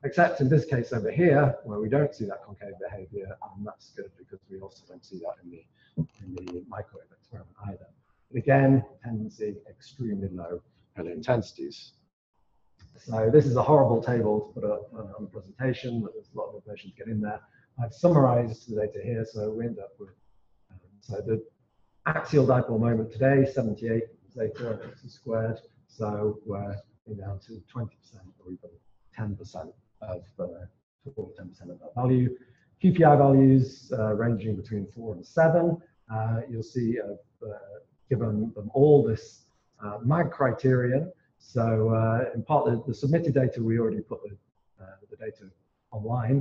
Except in this case over here, where we don't see that concave behavior, and that's good because we also don't see that in the, in the microwave experiment either. But again, tendency extremely low paleo intensities. So this is a horrible table to put up on the presentation, but there's a lot of information to get in there. I've summarized the data here, so we end up with, um, so the axial dipole moment today, seventy-eight zeta squared. So we're down to twenty percent or even ten percent of the ten percent of that value. Q P I values uh, ranging between four and seven. Uh, you'll see I've uh, given them all this uh, M A G criterion. So uh, in part, the, the submitted data, we already put the, uh, the data online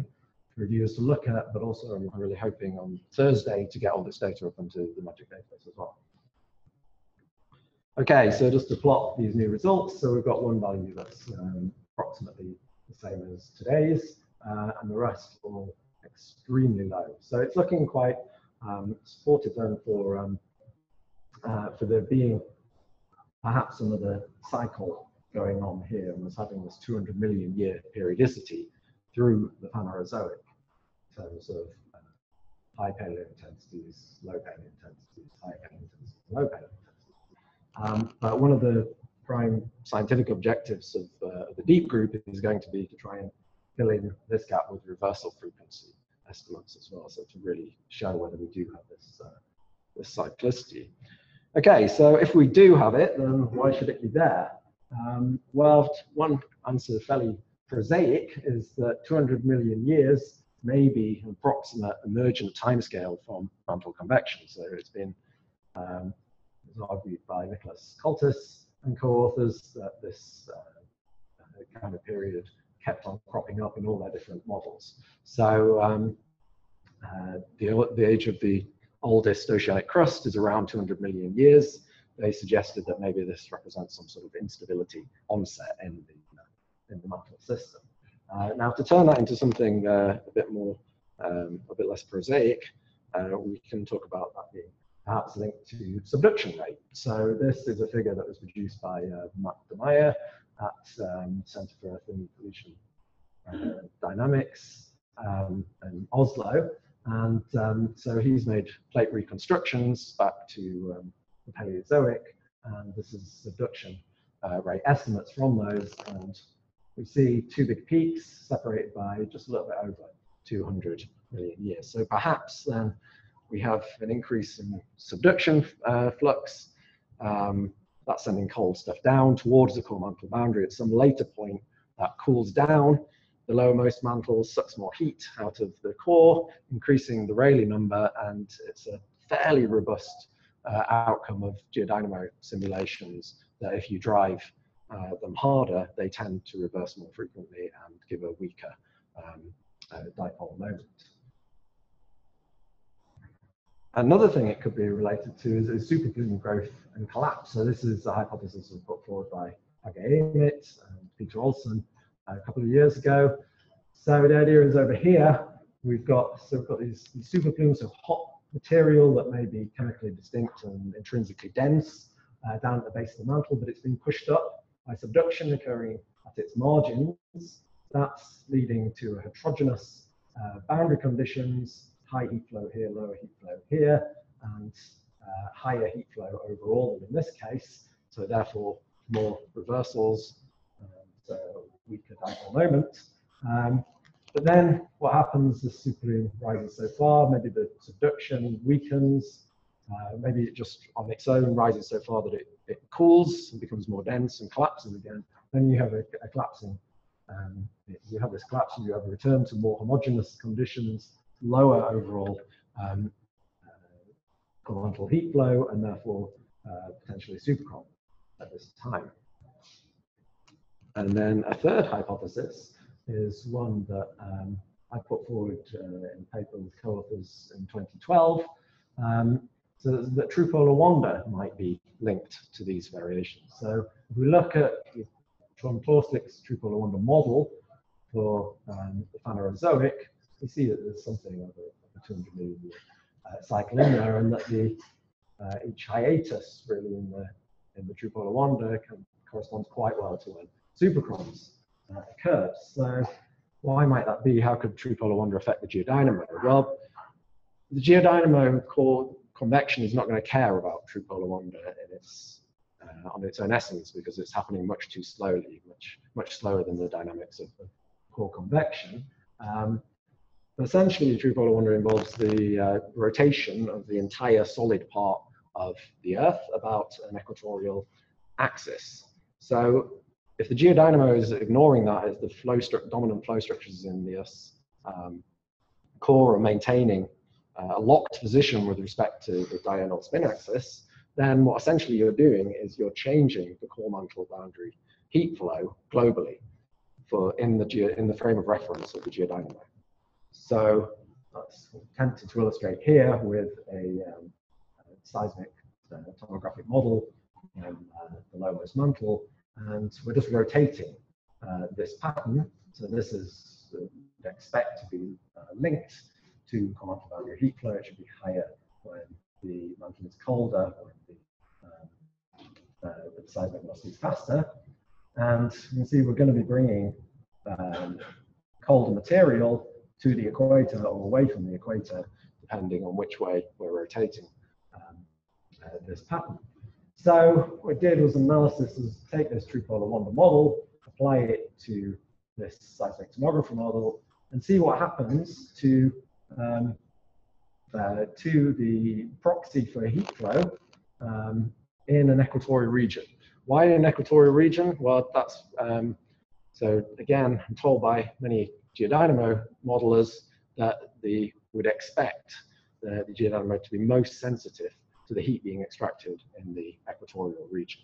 for reviewers to look at, but also I'm really hoping on Thursday to get all this data up into the MAGIC database as well. Okay, so just to plot these new results, so we've got one value that's um, approximately the same as today's, uh, and the rest are extremely low. So it's looking quite um, supportive then for um, uh, for there being perhaps another cycle going on here, and was having this two hundred million year periodicity through the Phanerozoic in terms of uh, high paleo intensities, low paleo intensities, high paleo intensities, low paleo intensities. Um, but one of the prime scientific objectives of uh, the deep group is going to be to try and fill in this gap with reversal frequency estimates as well, so to really show whether we do have this, uh, this cyclicity. Okay, so if we do have it, then why should it be there? Um, well, one answer fairly prosaic is that two hundred million years may be an approximate emergent timescale from mantle convection. So it's been um, was argued by Nicholas Koltis and co-authors that this uh, kind of period kept on cropping up in all their different models. So um, uh, the, the age of the oldest oceanic crust is around two hundred million years. They suggested that maybe this represents some sort of instability onset in the, you know, in the mantle system. Uh, now to turn that into something uh, a bit more, um, a bit less prosaic, uh, we can talk about that being perhaps linked to subduction rate. So this is a figure that was produced by uh, Matt DeMeyer at um, Center for Earth and Pollution uh, Dynamics um, in Oslo. And um, so he's made plate reconstructions back to um, the Paleozoic, and this is subduction uh, rate estimates from those. And we see two big peaks separated by just a little bit over two hundred million years. So perhaps then um, we have an increase in subduction uh, flux. Um, that's sending cold stuff down towards the core mantle boundary. At some later point, that cools down. The lowermost mantle sucks more heat out of the core, increasing the Rayleigh number, and it's a fairly robust uh, outcome of geodynamo simulations that if you drive uh, them harder, they tend to reverse more frequently and give a weaker um, uh, dipole moment. Another thing it could be related to is, is supergluing growth and collapse. So this is a hypothesis that was put forward by Hage-Amit and Peter Olson a couple of years ago. So the idea is over here, we've got, so we've got these, these super plumes of hot material that may be chemically distinct and intrinsically dense uh, down at the base of the mantle, but it's been pushed up by subduction occurring at its margins. That's leading to a heterogeneous uh, boundary conditions. High heat flow here, lower heat flow here, and uh, higher heat flow overall than in this case. So therefore, more reversals and uh, weaker dipole moment. Um, but then what happens, the supergluing rises so far, maybe the subduction weakens, uh, maybe it just on its own rises so far that it, it cools and becomes more dense and collapses again. Then you have a, a collapsing, um, you have this collapse and you have a return to more homogeneous conditions, lower overall um, uh, mantle heat flow, and therefore uh, potentially supercon at this time. And then a third hypothesis is one that um, I put forward uh, in a paper with co-authors in twenty twelve, um, so that, that true polar wander might be linked to these variations. So if we look at John Ploslick's true polar wander model for um, the Phanerozoic, we see that there's something over a two hundred million year uh, cycle in there, and that the uh, each hiatus really in the in the true polar wander can corresponds quite well to when supercons uh, occurred. So why might that be? How could true polar wander affect the geodynamo? Well, the geodynamo core convection is not going to care about true polar wander in its uh, on its own essence, because it's happening much too slowly, much much slower than the dynamics of the core convection. Um, Essentially, the true polar wander involves the uh, rotation of the entire solid part of the Earth about an equatorial axis. So if the geodynamo is ignoring that, as the flow dominant flow structures in the Earth's um, core are maintaining uh, a locked position with respect to the diurnal spin axis, then what essentially you're doing is you're changing the core mantle boundary heat flow globally for in the, ge in the frame of reference of the geodynamo. So that's attempted to illustrate here with a, um, a seismic uh, tomographic model you know, uh, the lowermost mantle, and we're just rotating uh, this pattern. So this is uh, you'd expect to be uh, linked to Kolmogorov-Smirnov heat flow. It should be higher when the mantle is colder, when the, um, uh, the seismic velocity is faster. And you can see we're going to be bringing um, colder material to the equator or away from the equator, depending on which way we're rotating um, uh, this pattern. So what we did was analysis is take this true polar wander model, apply it to this seismic tomography model, and see what happens to um, uh, to the proxy for heat flow um, in an equatorial region. Why in an equatorial region? Well, that's um, so again, I'm told by many geodynamo modelers that they would expect the, the geodynamo to be most sensitive to the heat being extracted in the equatorial region.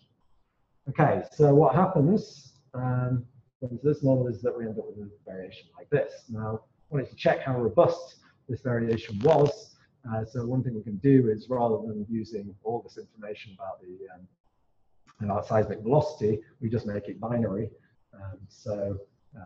Okay, so what happens um, from this model is that we end up with a variation like this. Now, I wanted to check how robust this variation was. Uh, so one thing we can do is, rather than using all this information about the um, about seismic velocity, we just make it binary. Um, so uh,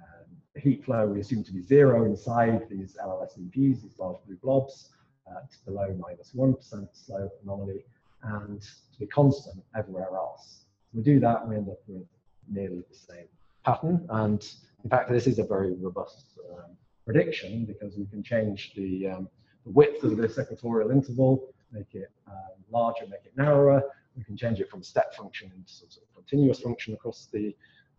um, the heat flow we assume to be zero inside these L L S E Ps, these large blue blobs, uh, to below minus one percent slope anomaly, and to be constant everywhere else. So we do that, we end up with nearly the same pattern. And in fact, this is a very robust um, prediction, because we can change the, um, the width of this equatorial interval, make it uh, larger, make it narrower. We can change it from step function into some sort of continuous function across the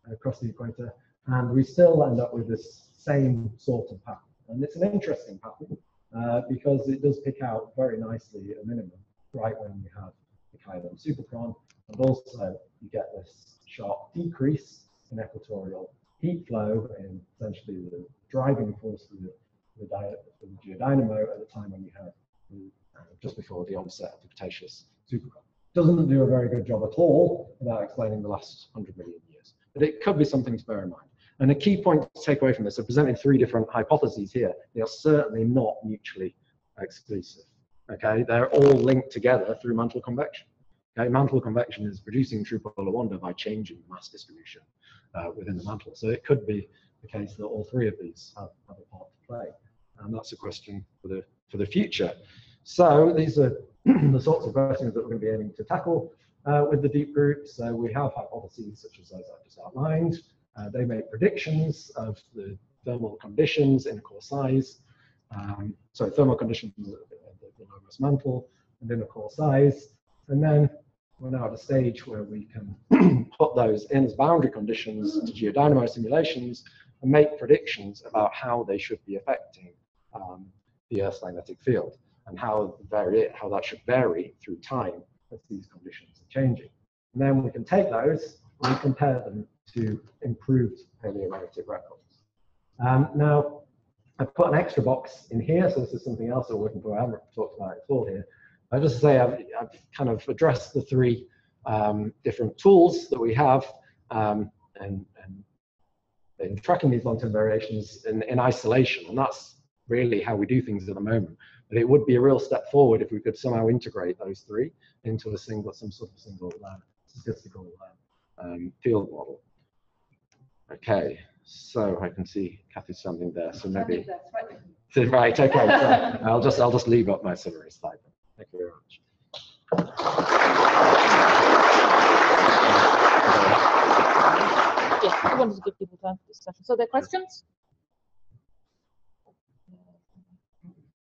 uh, across the equator, and we still end up with this same sort of pattern. And it's an interesting pattern uh, because it does pick out very nicely at a minimum right when you have the Kylan supercron, and also you get this sharp decrease in equatorial heat flow and essentially the driving force of the, the, the geodynamo at the time when you have the, uh, just before the onset of the Cretaceous supercron. Doesn't do a very good job at all about explaining the last one hundred million years. But it could be something to bear in mind. And a key point to take away from this, I've presented three different hypotheses here. They are certainly not mutually exclusive. Okay, they're all linked together through mantle convection. Okay, mantle convection is producing true polar wander by changing the mass distribution uh, within the mantle. So it could be the case that all three of these have, have a part to play. And that's a question for the, for the future. So these are the sorts of questions that we're going to be aiming to tackle uh, with the deep group. So we have hypotheses such as those I've just outlined. Uh, they make predictions of the thermal conditions in a core size. Um, so thermal conditions of the lowermost mantle and in a core size. And then we're now at a stage where we can put those in as boundary conditions to geodynamo simulations and make predictions about how they should be affecting um, the Earth's magnetic field, and how vary it, how that should vary through time as these conditions are changing. And then we can take those and compare them to improved paleomagnetic records. Um, now, I've put an extra box in here, so this is something else I'm working for. I haven't talked about it at all here. I just say I've, I've kind of addressed the three um, different tools that we have um, and, and in tracking these long-term variations in, in isolation, and that's really how we do things at the moment. But it would be a real step forward if we could somehow integrate those three into a single, some sort of single uh, statistical uh, um, field model. Okay, so I can see Kathy's standing there. So maybe right. right. Okay, so I'll just I'll just leave up my summary slide. Thank you very much. Yes, I wanted to give people time for this session. So, there are questions?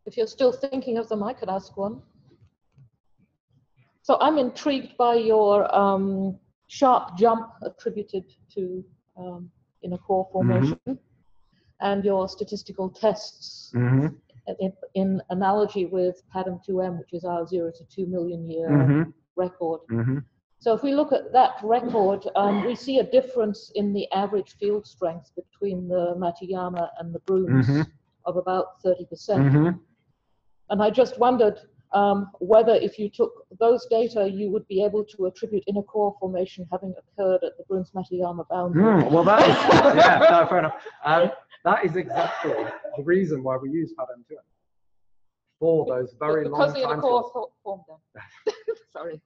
If you're still thinking of them, I could ask one. So I'm intrigued by your um, sharp jump attributed to um, in a core formation, mm-hmm. and your statistical tests mm-hmm. in, in analogy with P A D M two M, which is our zero to two million year mm-hmm. record. Mm-hmm. So if we look at that record, um, we see a difference in the average field strength between the Matayama and the Bruins mm-hmm. of about thirty percent. Mm-hmm. And I just wondered um, whether if you took those data, you would be able to attribute inner core formation having occurred at the Bruns-Matayama boundary. Mm, well, that is, yeah, no, fair enough. Um, that is exactly the reason why we use P A D M two M for those very because long time. Because the inner core formed them. Sorry.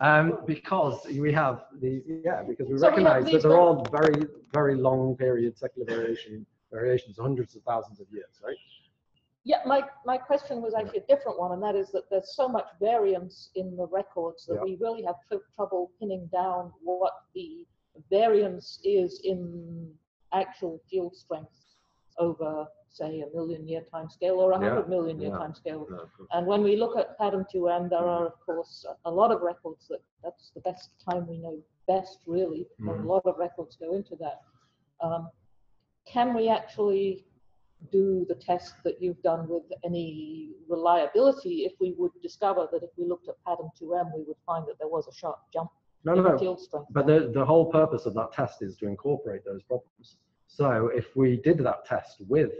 um, because we have these, yeah, because we so recognize we that they're all very, very long period secular variation, variations, hundreds of thousands of years, right? Yeah, my, my question was actually yeah. a different one, and that is that there's so much variance in the records that yeah. we really have tr trouble pinning down what the variance is in actual field strength over, say, a million year time scale or a hundred yeah. million year yeah. time scale. Yeah, and when we look at P A D M two M, there are, of course, a lot of records that that's the best time we know best, really. Mm. A lot of records go into that. Um, can we actually do the test that you've done with any reliability if we would discover that if we looked at P A D M two M, we would find that there was a sharp jump? No, no, no. But the, the whole purpose of that test is to incorporate those problems. So if we did that test with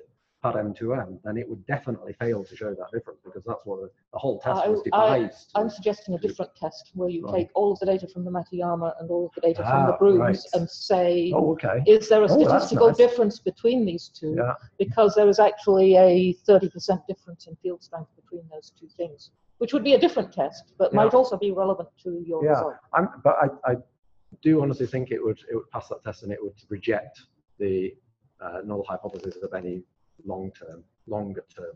P A D M two M, then it would definitely fail to show that difference, because that's what the, the whole test I, was devised. I, I'm suggesting a different test where you right. take all of the data from the Matayama and all of the data ah, from the brooms right. and say, oh, okay. is there a oh, statistical nice. difference between these two? Yeah. Because there is actually a thirty percent difference in field strength between those two things, which would be a different test, but yeah. might also be relevant to your yeah. result. I'm, but I, I do honestly think it would, it would pass that test, and it would reject the uh, null hypothesis of any long-term, longer-term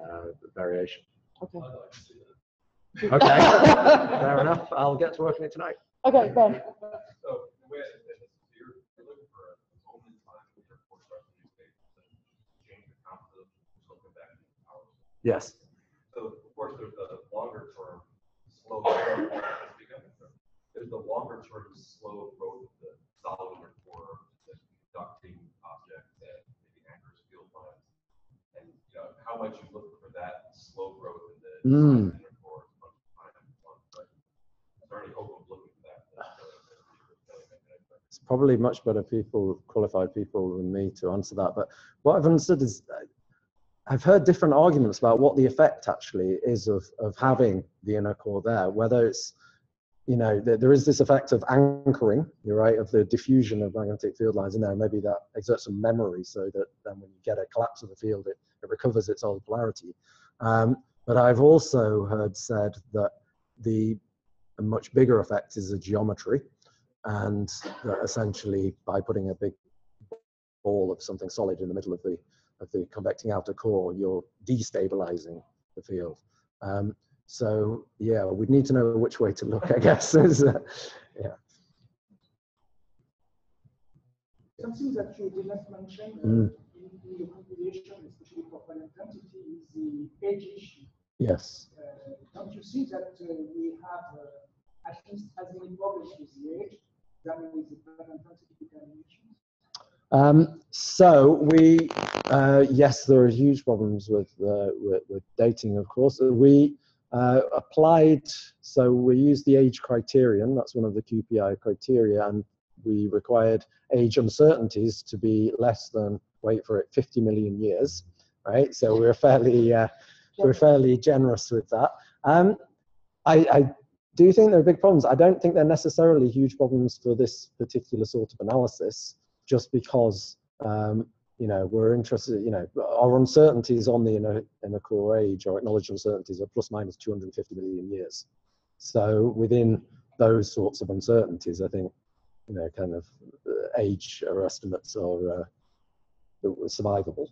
uh, variation. Okay. Okay. Fair enough. I'll get to working it tonight. Okay, Ben. So the way I said this is you're looking for a moment in time when you're forced to use data to change the confidence, which will come back to the power. Yes. So of course there's the longer term slow growth. There's the longer term slow growth of the solid core, the conducting object that maybe anchors field lines. And you know, how much you look for that slow growth in the mm. solid core function time one, but I'm already hopeful of looking for that. It's probably much better people, qualified people than me to answer that. But what I've understood is I've heard different arguments about what the effect actually is of, of having the inner core there, whether it's, you know, there, there is this effect of anchoring, you're right, of the diffusion of magnetic field lines in there, maybe that exerts some memory so that then when you get a collapse of the field, it, it recovers its old polarity. Um, but I've also heard said that the a much bigger effect is a geometry, and that essentially by putting a big ball of something solid in the middle of the of the convecting outer core, you're destabilizing the field. Um, so yeah, we'd need to know which way to look, I guess. Yeah. Something that you did not mention uh, mm. in the population, especially for finite quantity, is the age issue. Yes. Uh, don't you see that uh, we have uh, at least as many problems with the age than with the finite quantity determination? Um, so we, uh, yes, there are huge problems with, uh, with, with dating, of course. We uh, applied, so we used the age criterion, that's one of the Q P I criteria, and we required age uncertainties to be less than, wait for it, fifty million years, right? So we were fairly, uh, we were fairly generous with that. Um, I, I do think there are big problems. I don't think they're necessarily huge problems for this particular sort of analysis, just because, um, you know, we're interested, you know, our uncertainties on the inner, inner core age, or acknowledged uncertainties, are plus minus two hundred fifty million years. So within those sorts of uncertainties, I think, you know, kind of age or estimates are uh, survivable.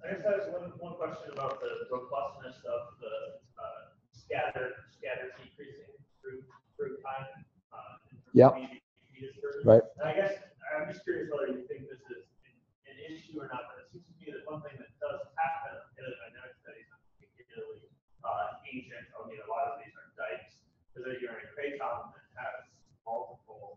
I guess I have one, one question about the robustness of the uh, scatter, scatter decreasing through, through time. Uh, yeah. Right. And I guess I'm just curious whether you think this is an, an issue or not, but it seems to me that one thing that does happen in the dynamic studies, particularly uh, ancient, I mean, a lot of these are dikes, is that you're in a craton that has multiple,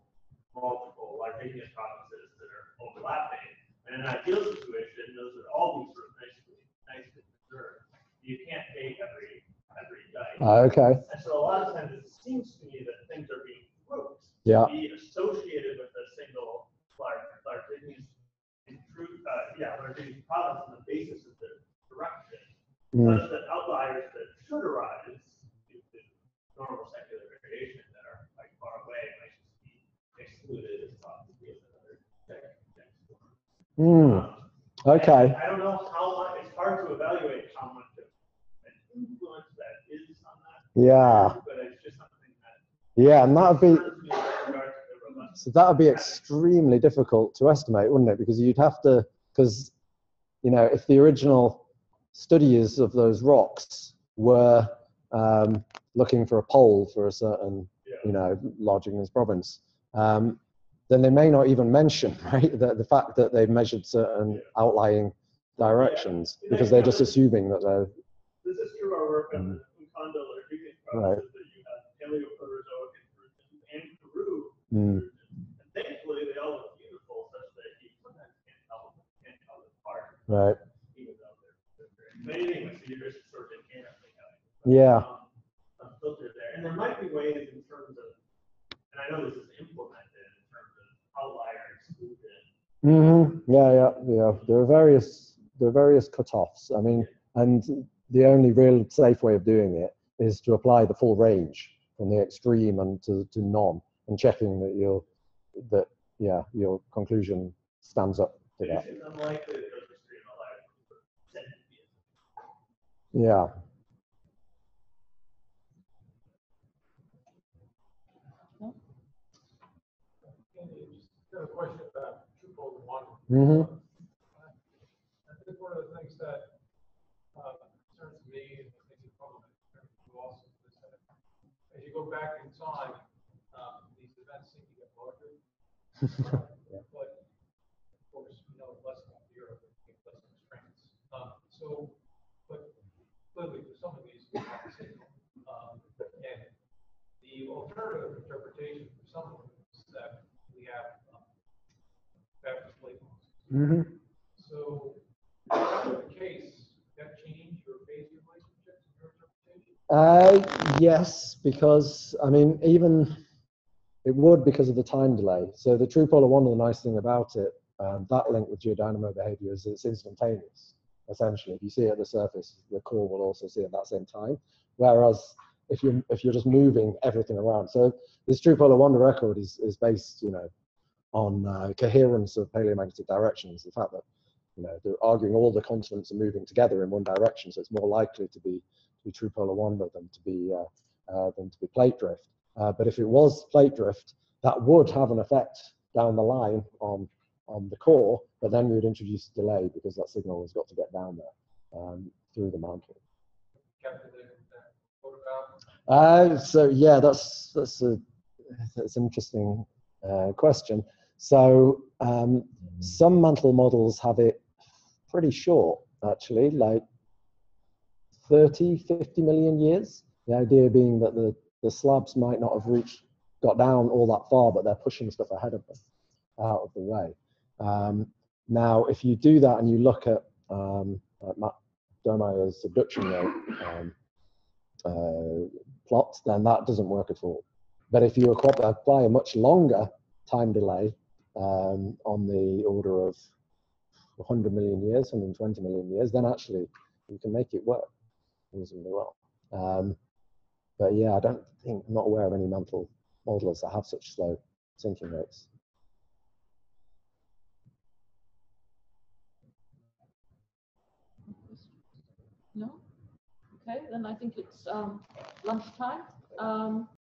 multiple Lagrangian provinces that are overlapping. And in an ideal situation, those would all be sort of nicely, nicely preserved. You can't take every, every dike. Uh, okay. And so a lot of times it seems to me that things are being groups yeah. be associated with a single large, large Indian uh, yeah, province on the basis of the direction, mm. such that outliers that should arise due to normal secular variation that are like far away might just be excluded as possibly as another next form. Mm. Um, okay. I don't know how much, it's hard to evaluate how much of an influence Yeah. But it's just something that yeah, and that would be so that would be extremely difficult to estimate, wouldn't it? Because you'd have to, because you know, if the original studies of those rocks were um, looking for a pole for a certain, yeah. you know, Lodging's province, um, then they may not even mention, right, the, the fact that they've measured certain yeah. outlying directions, yeah. because they're just assuming that they're... This is true our work on the Kondo Lodging provinces, that you have Paleoproterozoic and Peru, and Peru. Thankfully, they all look beautiful, such that you sometimes can't tell them, can't tell them apart. Right. Even though they're, they're but anyway, so you're just sort of inherently having some, yeah. um, some filter there. And there might be ways in terms of, and I know this is implemented in terms of outlier exclusion. Mm-hmm. Yeah, yeah, yeah. There are various, there are various cutoffs. I mean, and the only real safe way of doing it is to apply the full range from the extreme and to, to none, and checking that you're that yeah your conclusion stands up to that. Yeah. Mm-hmm. uh, I think one of the things that uh, concerns me, and I think it probably concerns you also, is that as you go back in time, um, these events seem to get larger. Uh, yeah. But of course, we know less about the Earth, we have less constraints. Um, so, but clearly, for some of these, we have a signal. Um, and the alternative interpretation for some of them is that we have um, fabulous labels. Mm-hmm. So, in the case, that change your phase relationships in your interpretation? Uh, yes, because I mean, even it would because of the time delay. So the true polar one, the nice thing about it, um, that link with geodynamo behavior is it's instantaneous. Essentially, if you see it at the surface, the core will also see it at that same time. Whereas if you if you're just moving everything around, so this true polar wonder record is is based, you know, on uh, coherence of paleomagnetic directions, the fact that you know they're arguing all the continents are moving together in one direction, so it's more likely to be to be true polar wonder than to be uh, uh, than to be plate drift. Uh, but if it was plate drift, that would have an effect down the line on on the core, but then we would introduce a delay because that signal has got to get down there um, through the mantle. Uh, so yeah, that's that's a that's an interesting uh, question. So um, some mantle models have it pretty short, actually, like thirty, fifty million years. The idea being that the, the slabs might not have reached, got down all that far, but they're pushing stuff ahead of them out of the way. Um, now, if you do that and you look at, um, at Matt Domeier's subduction rate um, uh, plot, then that doesn't work at all. But if you apply a much longer time delay, Um, on the order of one hundred million years, one hundred twenty million years, then actually you can make it work reasonably well. Um, but yeah, I don't think, I'm not aware of any mantle modelers that have such slow sinking rates. No? Okay, then I think it's um, lunchtime. Um,